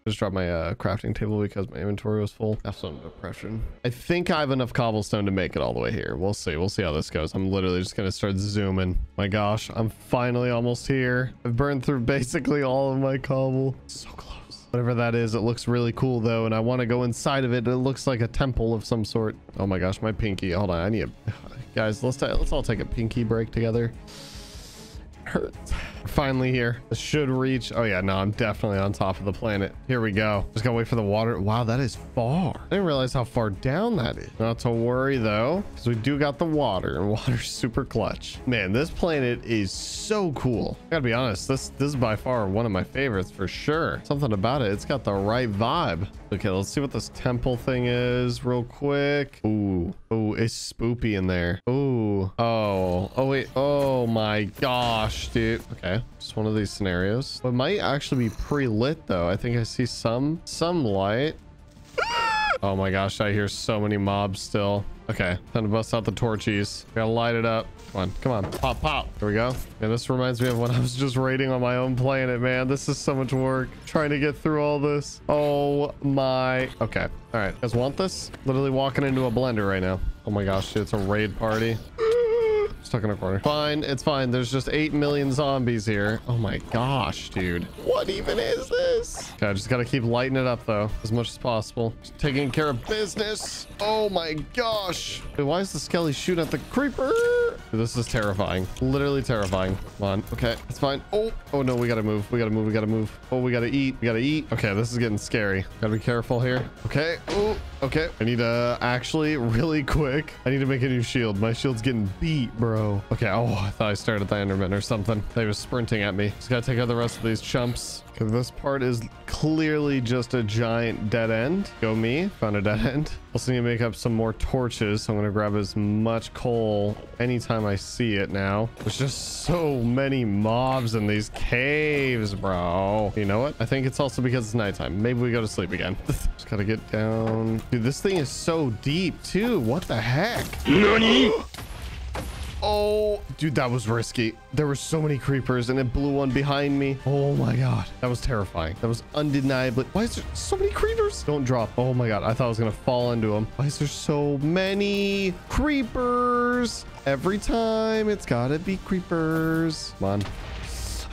just dropped my uh crafting table because my inventory was full. That's some depression. I think I have enough cobblestone to make it all the way here. We'll see. We'll see how this goes. I'm literally just gonna start zooming. My gosh, I'm finally almost here. I've burned through basically all of my cobble. So close. Whatever that is, it looks really cool though, and I want to go inside of it. It looks like a temple of some sort. Oh my gosh, my pinky. Hold on, I need a... Guys, let's let's all take a pinky break together. It hurts. We're finally here. This should reach... Oh yeah, no, I'm definitely on top of the planet. Here we go. Just gotta wait for the water. Wow, that is far. I didn't realize how far down that is. Not to worry though, because we do got the water, and water's super clutch. Man, this planet is so cool. I gotta be honest, this this is by far one of my favorites for sure. Something about it. It's got the right vibe. Okay, let's see what this temple thing is real quick. Ooh. Oh, it's spoopy in there. Ooh. Oh. Oh wait. Oh my gosh, dude. Okay. Okay, just one of these scenarios. It might actually be pre-lit though. I think I see some some light. Oh my gosh, I hear so many mobs still. Okay, time to bust out the torches. Gotta light it up. Come on, come on, pop, pop. There we go. And this reminds me of when I was just raiding on my own planet, man. This is so much work trying to get through all this. Oh my. Okay, all right. You guys want this? Literally walking into a blender right now. Oh my gosh, dude, it's a raid party. Stuck in a corner. Fine, it's fine. There's just eight million zombies here. Oh my gosh, dude. What even is this? Okay, I just gotta keep lighting it up though, as much as possible. Just taking care of business. Oh my gosh. Dude, why is the skelly shooting at the creeper? Dude, this is terrifying. Literally terrifying. Come on. Okay, it's fine. Oh, oh no, we gotta move. We gotta move. We gotta move. Oh, we gotta eat. We gotta eat. Okay, this is getting scary. Gotta be careful here. Okay. Oh, okay. I need to actually really quick. I need to make a new shield. My shield's getting beat, bro. Okay. Oh, I thought I stared at the Enderman or something. They were sprinting at me. Just gotta take out the rest of these chumps. Okay, this part is clearly just a giant dead end. Go me. Found a dead end. Also need to make up some more torches. So I'm gonna grab as much coal anytime I see it now. There's just so many mobs in these caves, bro. You know what? I think it's also because it's nighttime. Maybe we go to sleep again. Just gotta get down. Dude, this thing is so deep too. What the heck? Nani? Oh, dude, that was risky. There were so many creepers and it blew one behind me. Oh my God. That was terrifying. That was undeniably. Why is there so many creepers? Don't drop. Oh my God. I thought I was going to fall into them. Why is there so many creepers? Every time it's got to be creepers. Come on.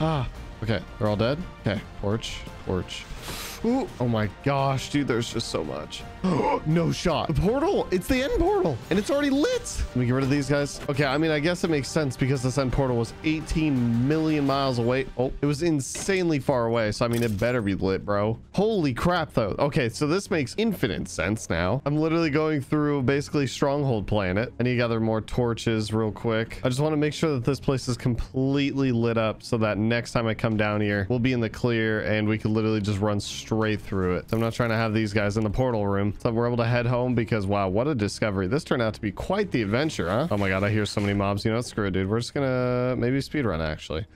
Ah, okay. They're all dead. Okay. Torch, torch. Ooh. Oh my gosh, dude, there's just so much. No shot. The portal, it's the end portal and it's already lit. Let me get rid of these guys. Okay, I mean, I guess it makes sense because this end portal was eighteen million miles away. Oh, it was insanely far away. So I mean, it better be lit, bro. Holy crap though. Okay, so this makes infinite sense now. I'm literally going through basically Stronghold Planet. I need to gather more torches real quick. I just want to make sure that this place is completely lit up so that next time I come down here, we'll be in the clear and we could literally just run straight Right through it. So I'm not trying to have these guys in the portal room. So we're able to head home because wow, what a discovery. This turned out to be quite the adventure, huh? Oh my God, I hear so many mobs. You know what? Screw it, dude. We're just gonna maybe speedrun actually.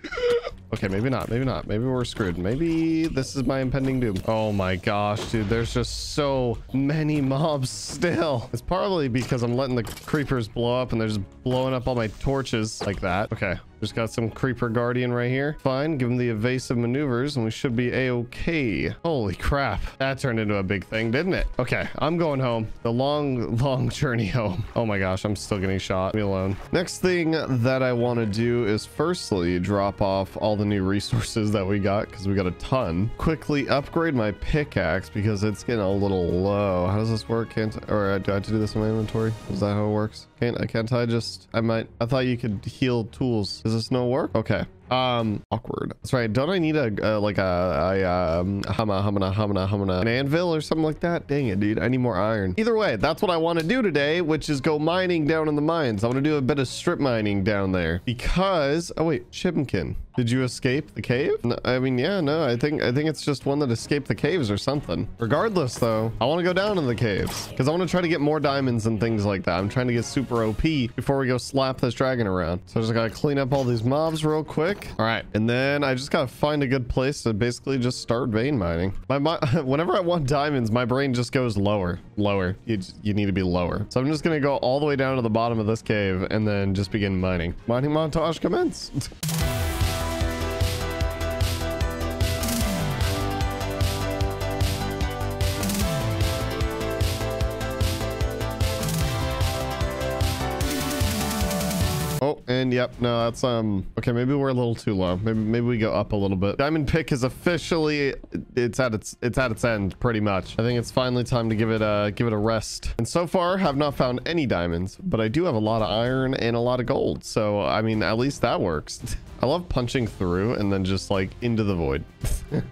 Okay, maybe not. Maybe not. Maybe we're screwed. Maybe this is my impending doom. Oh my gosh, dude. There's just so many mobs still. It's probably because I'm letting the creepers blow up and they're just blowing up all my torches like that. Okay. Just got some creeper guardian right here. Fine. Give him the evasive maneuvers and we should be a-okay. Holy crap. That turned into a big thing, didn't it? Okay. I'm going home. The long, long journey home. Oh my gosh. I'm still getting shot. Leave me alone. Next thing that I want to do is firstly drop off all the new resources that we got because we got a ton. Quickly upgrade my pickaxe because it's getting a little low. How does this work? Can't, or do I have to do this in my inventory? Is that how it works? Can't I, can't I just, I might, I thought you could heal tools. Does this no work? Okay. Um, awkward. That's right. Don't I need a, uh, like a, a, um, humma, humma, humma, humma, an anvil or something like that? Dang it, dude. I need more iron. Either way, that's what I want to do today, which is go mining down in the mines. I want to do a bit of strip mining down there because, oh wait, Chimkin, did you escape the cave? No, I mean, yeah, no, I think, I think it's just one that escaped the caves or something. Regardless though, I want to go down in the caves because I want to try to get more diamonds and things like that. I'm trying to get super O P before we go slap this dragon around. So I just got to clean up all these mobs real quick. All right, and then I just gotta find a good place to basically just start vein mining. My whenever I want diamonds, my brain just goes lower, lower. You, you need to be lower. So I'm just gonna go all the way down to the bottom of this cave and then just begin mining. Mining montage commence. Oh, and yep. No, that's, um, okay. Maybe we're a little too low. Maybe, maybe we go up a little bit. Diamond pick is officially, it's at its, it's at its end pretty much. I think it's finally time to give it a, give it a rest. And so far have not found any diamonds, but I do have a lot of iron and a lot of gold. So, I mean, at least that works. I love punching through and then just like into the void.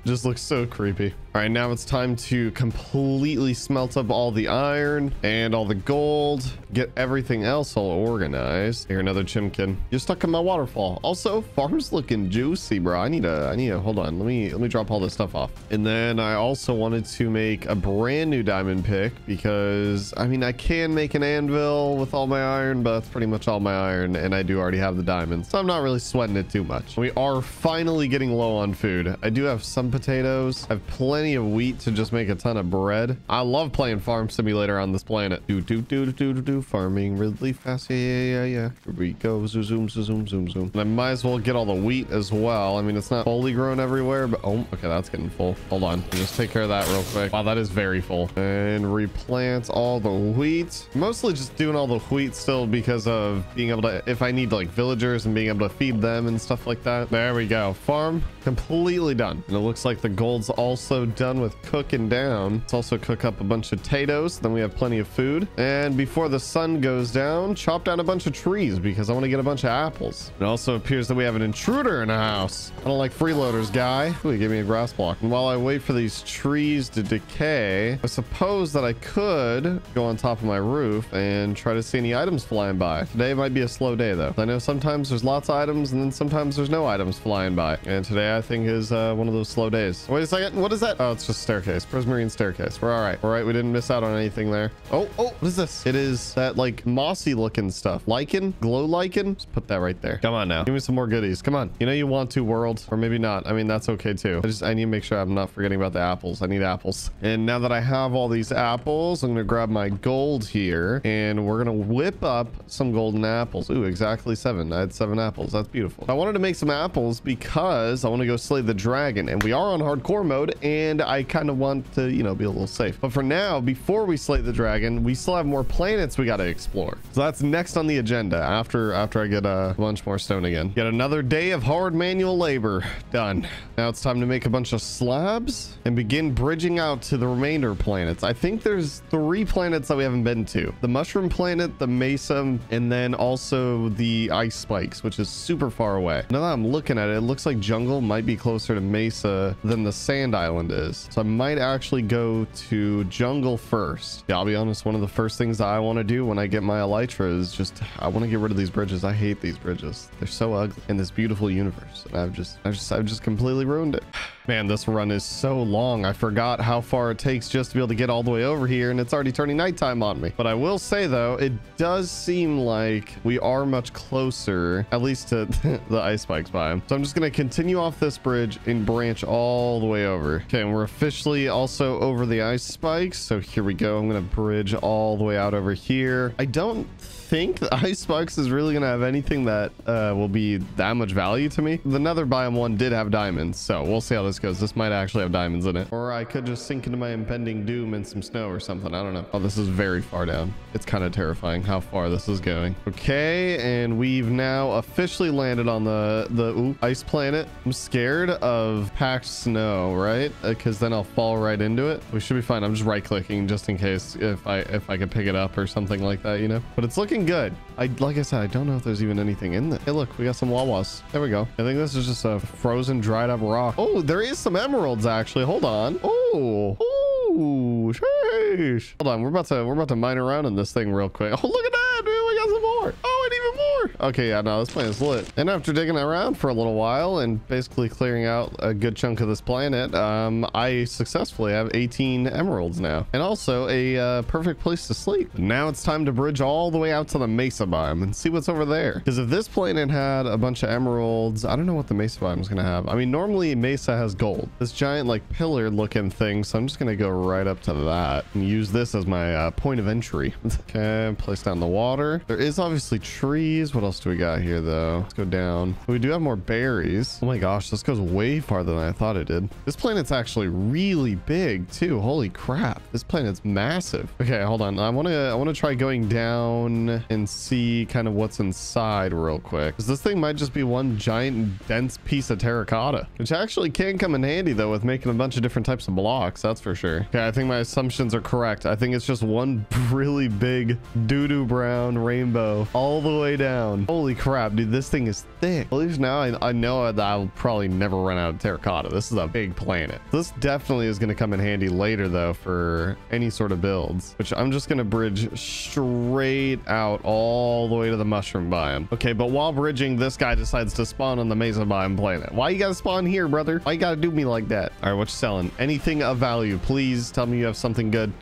Just looks so creepy. All right, now it's time to completely smelt up all the iron and all the gold, get everything else all organized. Here, another chimkin. You're stuck in my waterfall. Also, farm's looking juicy, bro. I need to, I need to, hold on. Let me, let me drop all this stuff off. And then I also wanted to make a brand new diamond pick because, I mean, I can make an anvil with all my iron, but that's pretty much all my iron. And I do already have the diamonds. So I'm not really sweating it too much. We are finally getting low on food. I do have some potatoes. I have plenty of wheat to just make a ton of bread. I love playing Farm Simulator on this planet. Do do do do do do, do. Farming really fast. Yeah yeah yeah yeah. Here we go. Zoo, zoom, zoom, zoom, zoom. And I might as well get all the wheat as well. I mean, it's not fully grown everywhere, but oh, okay, that's getting full. Hold on, just take care of that real quick. Wow, that is very full. And replant all the wheat. Mostly just doing all the wheat still because of being able to, if I need like villagers and being able to feed them and stuff like that. There we go. Farm completely done. And it looks like the gold's also done with cooking down. Let's also cook up a bunch of potatoes. Then we have plenty of food. And before the sun goes down, chop down a bunch of trees because I want to get a bunch of apples. It also appears that we have an intruder in the house. I don't like freeloaders, guy. Ooh, he gave me a grass block. And while I wait for these trees to decay, I suppose that I could go on top of my roof and try to see any items flying by. Today might be a slow day, though. I know sometimes there's lots of items and then sometimes there's no items flying by. And today, I think, is uh, one of those slow days. Wait a second. What is that? Oh, it's just staircase. Prismarine staircase. We're all right. All right. We didn't miss out on anything there. Oh, oh, what is this? It is that like mossy looking stuff. Lichen? Glow lichen? Just put that right there. Come on now. Give me some more goodies. Come on. You know you want to, world. Or maybe not. I mean, that's okay too. I just, I need to make sure I'm not forgetting about the apples. I need apples. And now that I have all these apples, I'm going to grab my gold here and we're going to whip up some golden apples. Ooh, exactly seven. I had seven apples. That's beautiful. I wanted to make some apples because I want to go slay the dragon and we are on hardcore mode and I kind of want to, you know, be a little safe. But for now, before we slay the dragon, we still have more planets we got to explore. So that's next on the agenda after, after I get a bunch more stone again. Yet another day of hard manual labor done. Now it's time to make a bunch of slabs and begin bridging out to the remainder of planets. I think there's three planets that we haven't been to. The mushroom planet, the mesa, and then also the ice spikes, which is super far away. Now that I'm looking at it, it looks like jungle might be closer to mesa than the sand island is. So I might actually go to jungle first. Yeah, I'll be honest. One of the first things that I want to do when I get my elytra is just, I want to get rid of these bridges. I hate these bridges. They're so ugly in this beautiful universe. And I've just, I've just, I've just completely ruined it. Man, this run is so long. I forgot how far it takes just to be able to get all the way over here. And it's already turning nighttime on me. But I will say though, it does seem like we are much closer, at least to the ice spikes biome. So I'm just going to continue off this bridge and branch all the way over. Okay. And we're officially also over the ice spikes. So here we go. I'm going to bridge all the way out over here. I don't think the ice spikes is really going to have anything that uh, will be that much value to me. The nether biome one did have diamonds. So we'll see how this goes. This might actually have diamonds in it. Or I could just sink into my impending doom and some snow or something. I don't know. Oh, this is very far down. It's kind of terrifying how far this is going. Okay. And we've now officially landed on the, the ooh, ice planet. I'm scared of packed snow, right? Because then I'll fall right into it. We should be fine. I'm just right clicking just in case if I, if I could pick it up or something like that, you know, but it's looking good. I, like I said, I don't know if there's even anything in there. Hey, look, we got some Wawas. There we go. I think this is just a frozen dried up rock. Oh, there is some emeralds actually. Hold on. Oh, oh, sheesh. Hold on. We're about to, we're about to mine around in this thing real quick. Oh, look at that, dude. We got some more. Oh, and even more. Okay, yeah, no, this planet's lit. And after digging around for a little while and basically clearing out a good chunk of this planet, um, I successfully have eighteen emeralds now and also a uh, perfect place to sleep. Now it's time to bridge all the way out to the mesa biome and see what's over there. Because if this planet had a bunch of emeralds, I don't know what the mesa biome is going to have. I mean, normally mesa has gold, this giant like pillar looking thing. So I'm just going to go right up to that and use this as my uh, point of entry. Okay, place down the water. There is obviously trees. What else do we got here though? Let's go down. We do have more berries. Oh my gosh, this goes way farther than I thought it did. This planet's actually really big too. Holy crap. This planet's massive. Okay, hold on. I want to, I want to try going down and see kind of what's inside real quick. 'Cause this thing might just be one giant dense piece of terracotta, which actually can come in handy though with making a bunch of different types of blocks. That's for sure. Okay, I think my assumptions are correct. I think it's just one really big doo-doo brown rainbow all the way down. Holy crap, dude, this thing is thick. At least now I, I know that I'll probably never run out of terracotta. This is a big planet. This definitely is going to come in handy later though for any sort of builds, which I'm just going to bridge straight out all the way to the mushroom biome. Okay, but while bridging, this guy decides to spawn on the mesa biome planet. Why you gotta spawn here, brother? Why you gotta do me like that? All right, what you selling? Anything of value? Please tell me you have something good.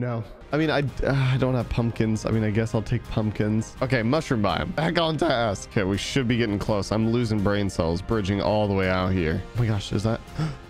No. I mean, I, uh, I don't have pumpkins. I mean, I guess I'll take pumpkins. Okay, mushroom biome. Back on task. Okay, we should be getting close. I'm losing brain cells, bridging all the way out here. Oh my gosh, there's that.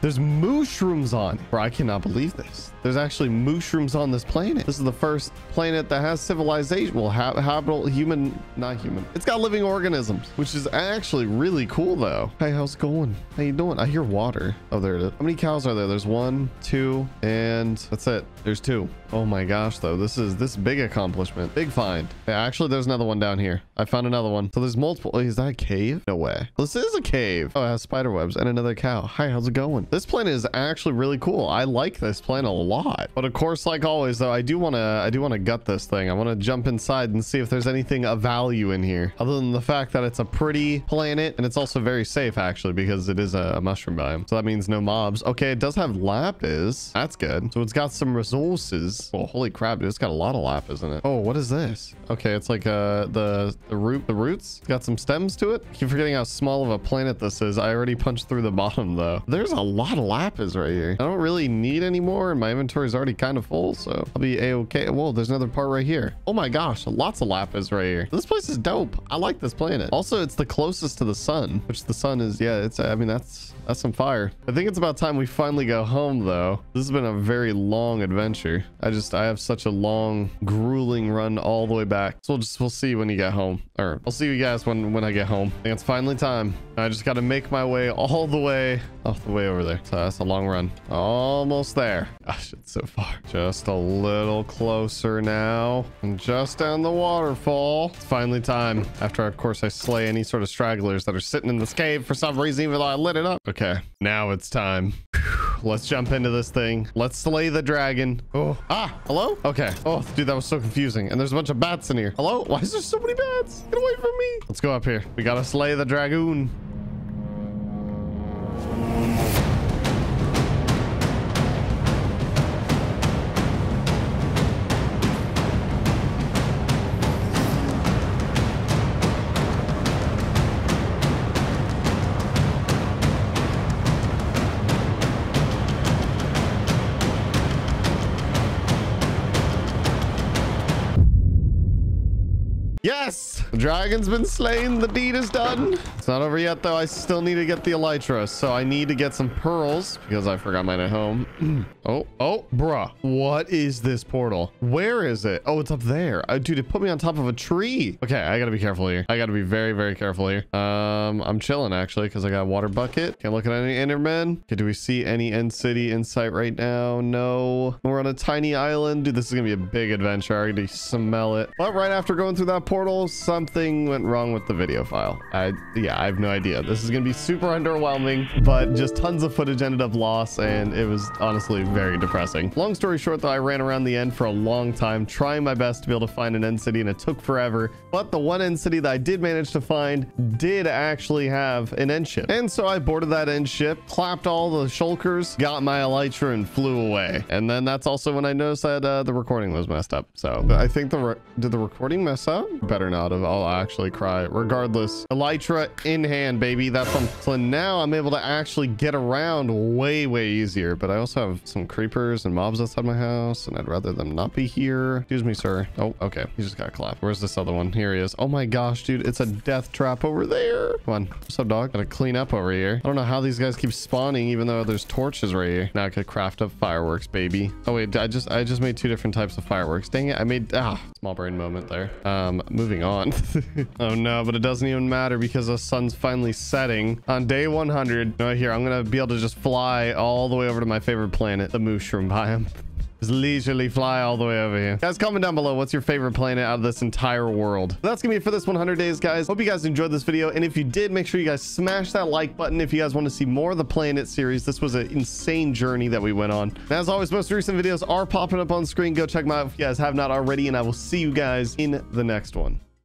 There's mushrooms on. Bro, I cannot believe this. There's actually mushrooms on this planet. This is the first planet that has civilization. Well, ha habitable human, not human. It's got living organisms, which is actually really cool though. Hey, how's it going? How you doing? I hear water. Oh, there it is. How many cows are there? There's one, two, and that's it. There's two. Oh, Oh my gosh, though. This is this big accomplishment. Big find. Yeah, actually, there's another one down here. I found another one. So there's multiple. Is that a cave? No way. This is a cave. Oh, it has spider webs and another cow. Hi, how's it going? This planet is actually really cool. I like this planet a lot. But of course, like always, though, I do want to I do want to gut this thing. I want to jump inside and see if there's anything of value in here. Other than the fact that it's a pretty planet and it's also very safe, actually, because it is a, a mushroom biome. So that means no mobs. Okay, it does have lapis. That's good. So it's got some resources. Well, holy crap, dude, it's got a lot of lapis in it. Oh, what is this? Okay, it's like uh the the root the roots. It's got some stems to it. I keep forgetting how small of a planet this is. I already punched through the bottom though. There's a lot of lapis right here. I don't really need any more, and my inventory is already kind of full, so I'll be a-okay. Whoa, there's another part right here. Oh my gosh, lots of lapis right here. This place is dope. I like this planet. Also, it's the closest to the sun, which the sun is. Yeah, it's I mean that's that's some fire. I think it's about time we finally go home though. This has been a very long adventure. I just I have such a long, grueling run all the way back. So we'll just, we'll see when you get home. Or I'll see you guys when, when I get home. I think it's finally time. I just got to make my way all the way off the way over there. So that's a long run. Almost there. Gosh, it's so far. Just a little closer now. And just down the waterfall. It's finally time. After, of course, I slay any sort of stragglers that are sitting in this cave for some reason, even though I lit it up. Okay, now it's time. Let's jump into this thing. Let's slay the dragon. Oh, ah, hello? Okay. Oh, dude, that was so confusing. And there's a bunch of bats in here. Hello? Why is there so many bats? Get away from me. Let's go up here. We gotta slay the dragoon. Yes, the dragon's been slain. The deed is done. It's not over yet, though. I still need to get the elytra, so I need to get some pearls because I forgot mine at home. Oh, oh, bruh. What is this portal? Where is it? Oh, it's up there. Oh, dude, it put me on top of a tree. Okay, I gotta be careful here. I gotta be very, very careful here. Um, I'm chilling, actually, because I got a water bucket. Can't look at any Endermen. Okay, do we see any end city in sight right now? No. We're on a tiny island. Dude, this is gonna be a big adventure. I already smell it. But right after going through that portal, something went wrong with the video file. I yeah, I have no idea. This is gonna be super underwhelming, but just tons of footage ended up lost, and it was honestly very depressing. Long story short, though, I ran around the end for a long time, trying my best to be able to find an end city, and it took forever. But the one end city that I did manage to find did actually have an end ship, and so I boarded that end ship, clapped all the shulkers, got my elytra, and flew away. And then that's also when I noticed that uh, the recording was messed up. So I think the re did the recording mess up? Better not have. I'll actually cry. Regardless, elytra in hand, baby. That's on. So now I'm able to actually get around way, way easier. But I also have some creepers and mobs outside my house, and I'd rather them not be here. Excuse me, sir. Oh, okay. He just got clapped. Where's this other one? Here he is. Oh my gosh, dude. It's a death trap over there. Come on. What's up, dog? Gotta clean up over here. I don't know how these guys keep spawning, even though there's torches right here. Now I could craft up fireworks, baby. Oh wait, I just I just made two different types of fireworks. Dang it. I made ah small brain moment there. Um moving on. Oh no, but it doesn't even matter because the sun's finally setting on day one hundred. Right here, I'm gonna be able to just fly all the way over to my favorite planet, the mushroom biome. Just leisurely fly all the way over here. Guys, comment down below what's your favorite planet out of this entire world. That's gonna be it for this one hundred days, guys. Hope you guys enjoyed this video, and if you did, make sure you guys smash that like button if you guys want to see more of the planet series. This was an insane journey that we went on, and as always, most recent videos are popping up on screen. Go check them out if you guys have not already, and I will see you guys in the next one.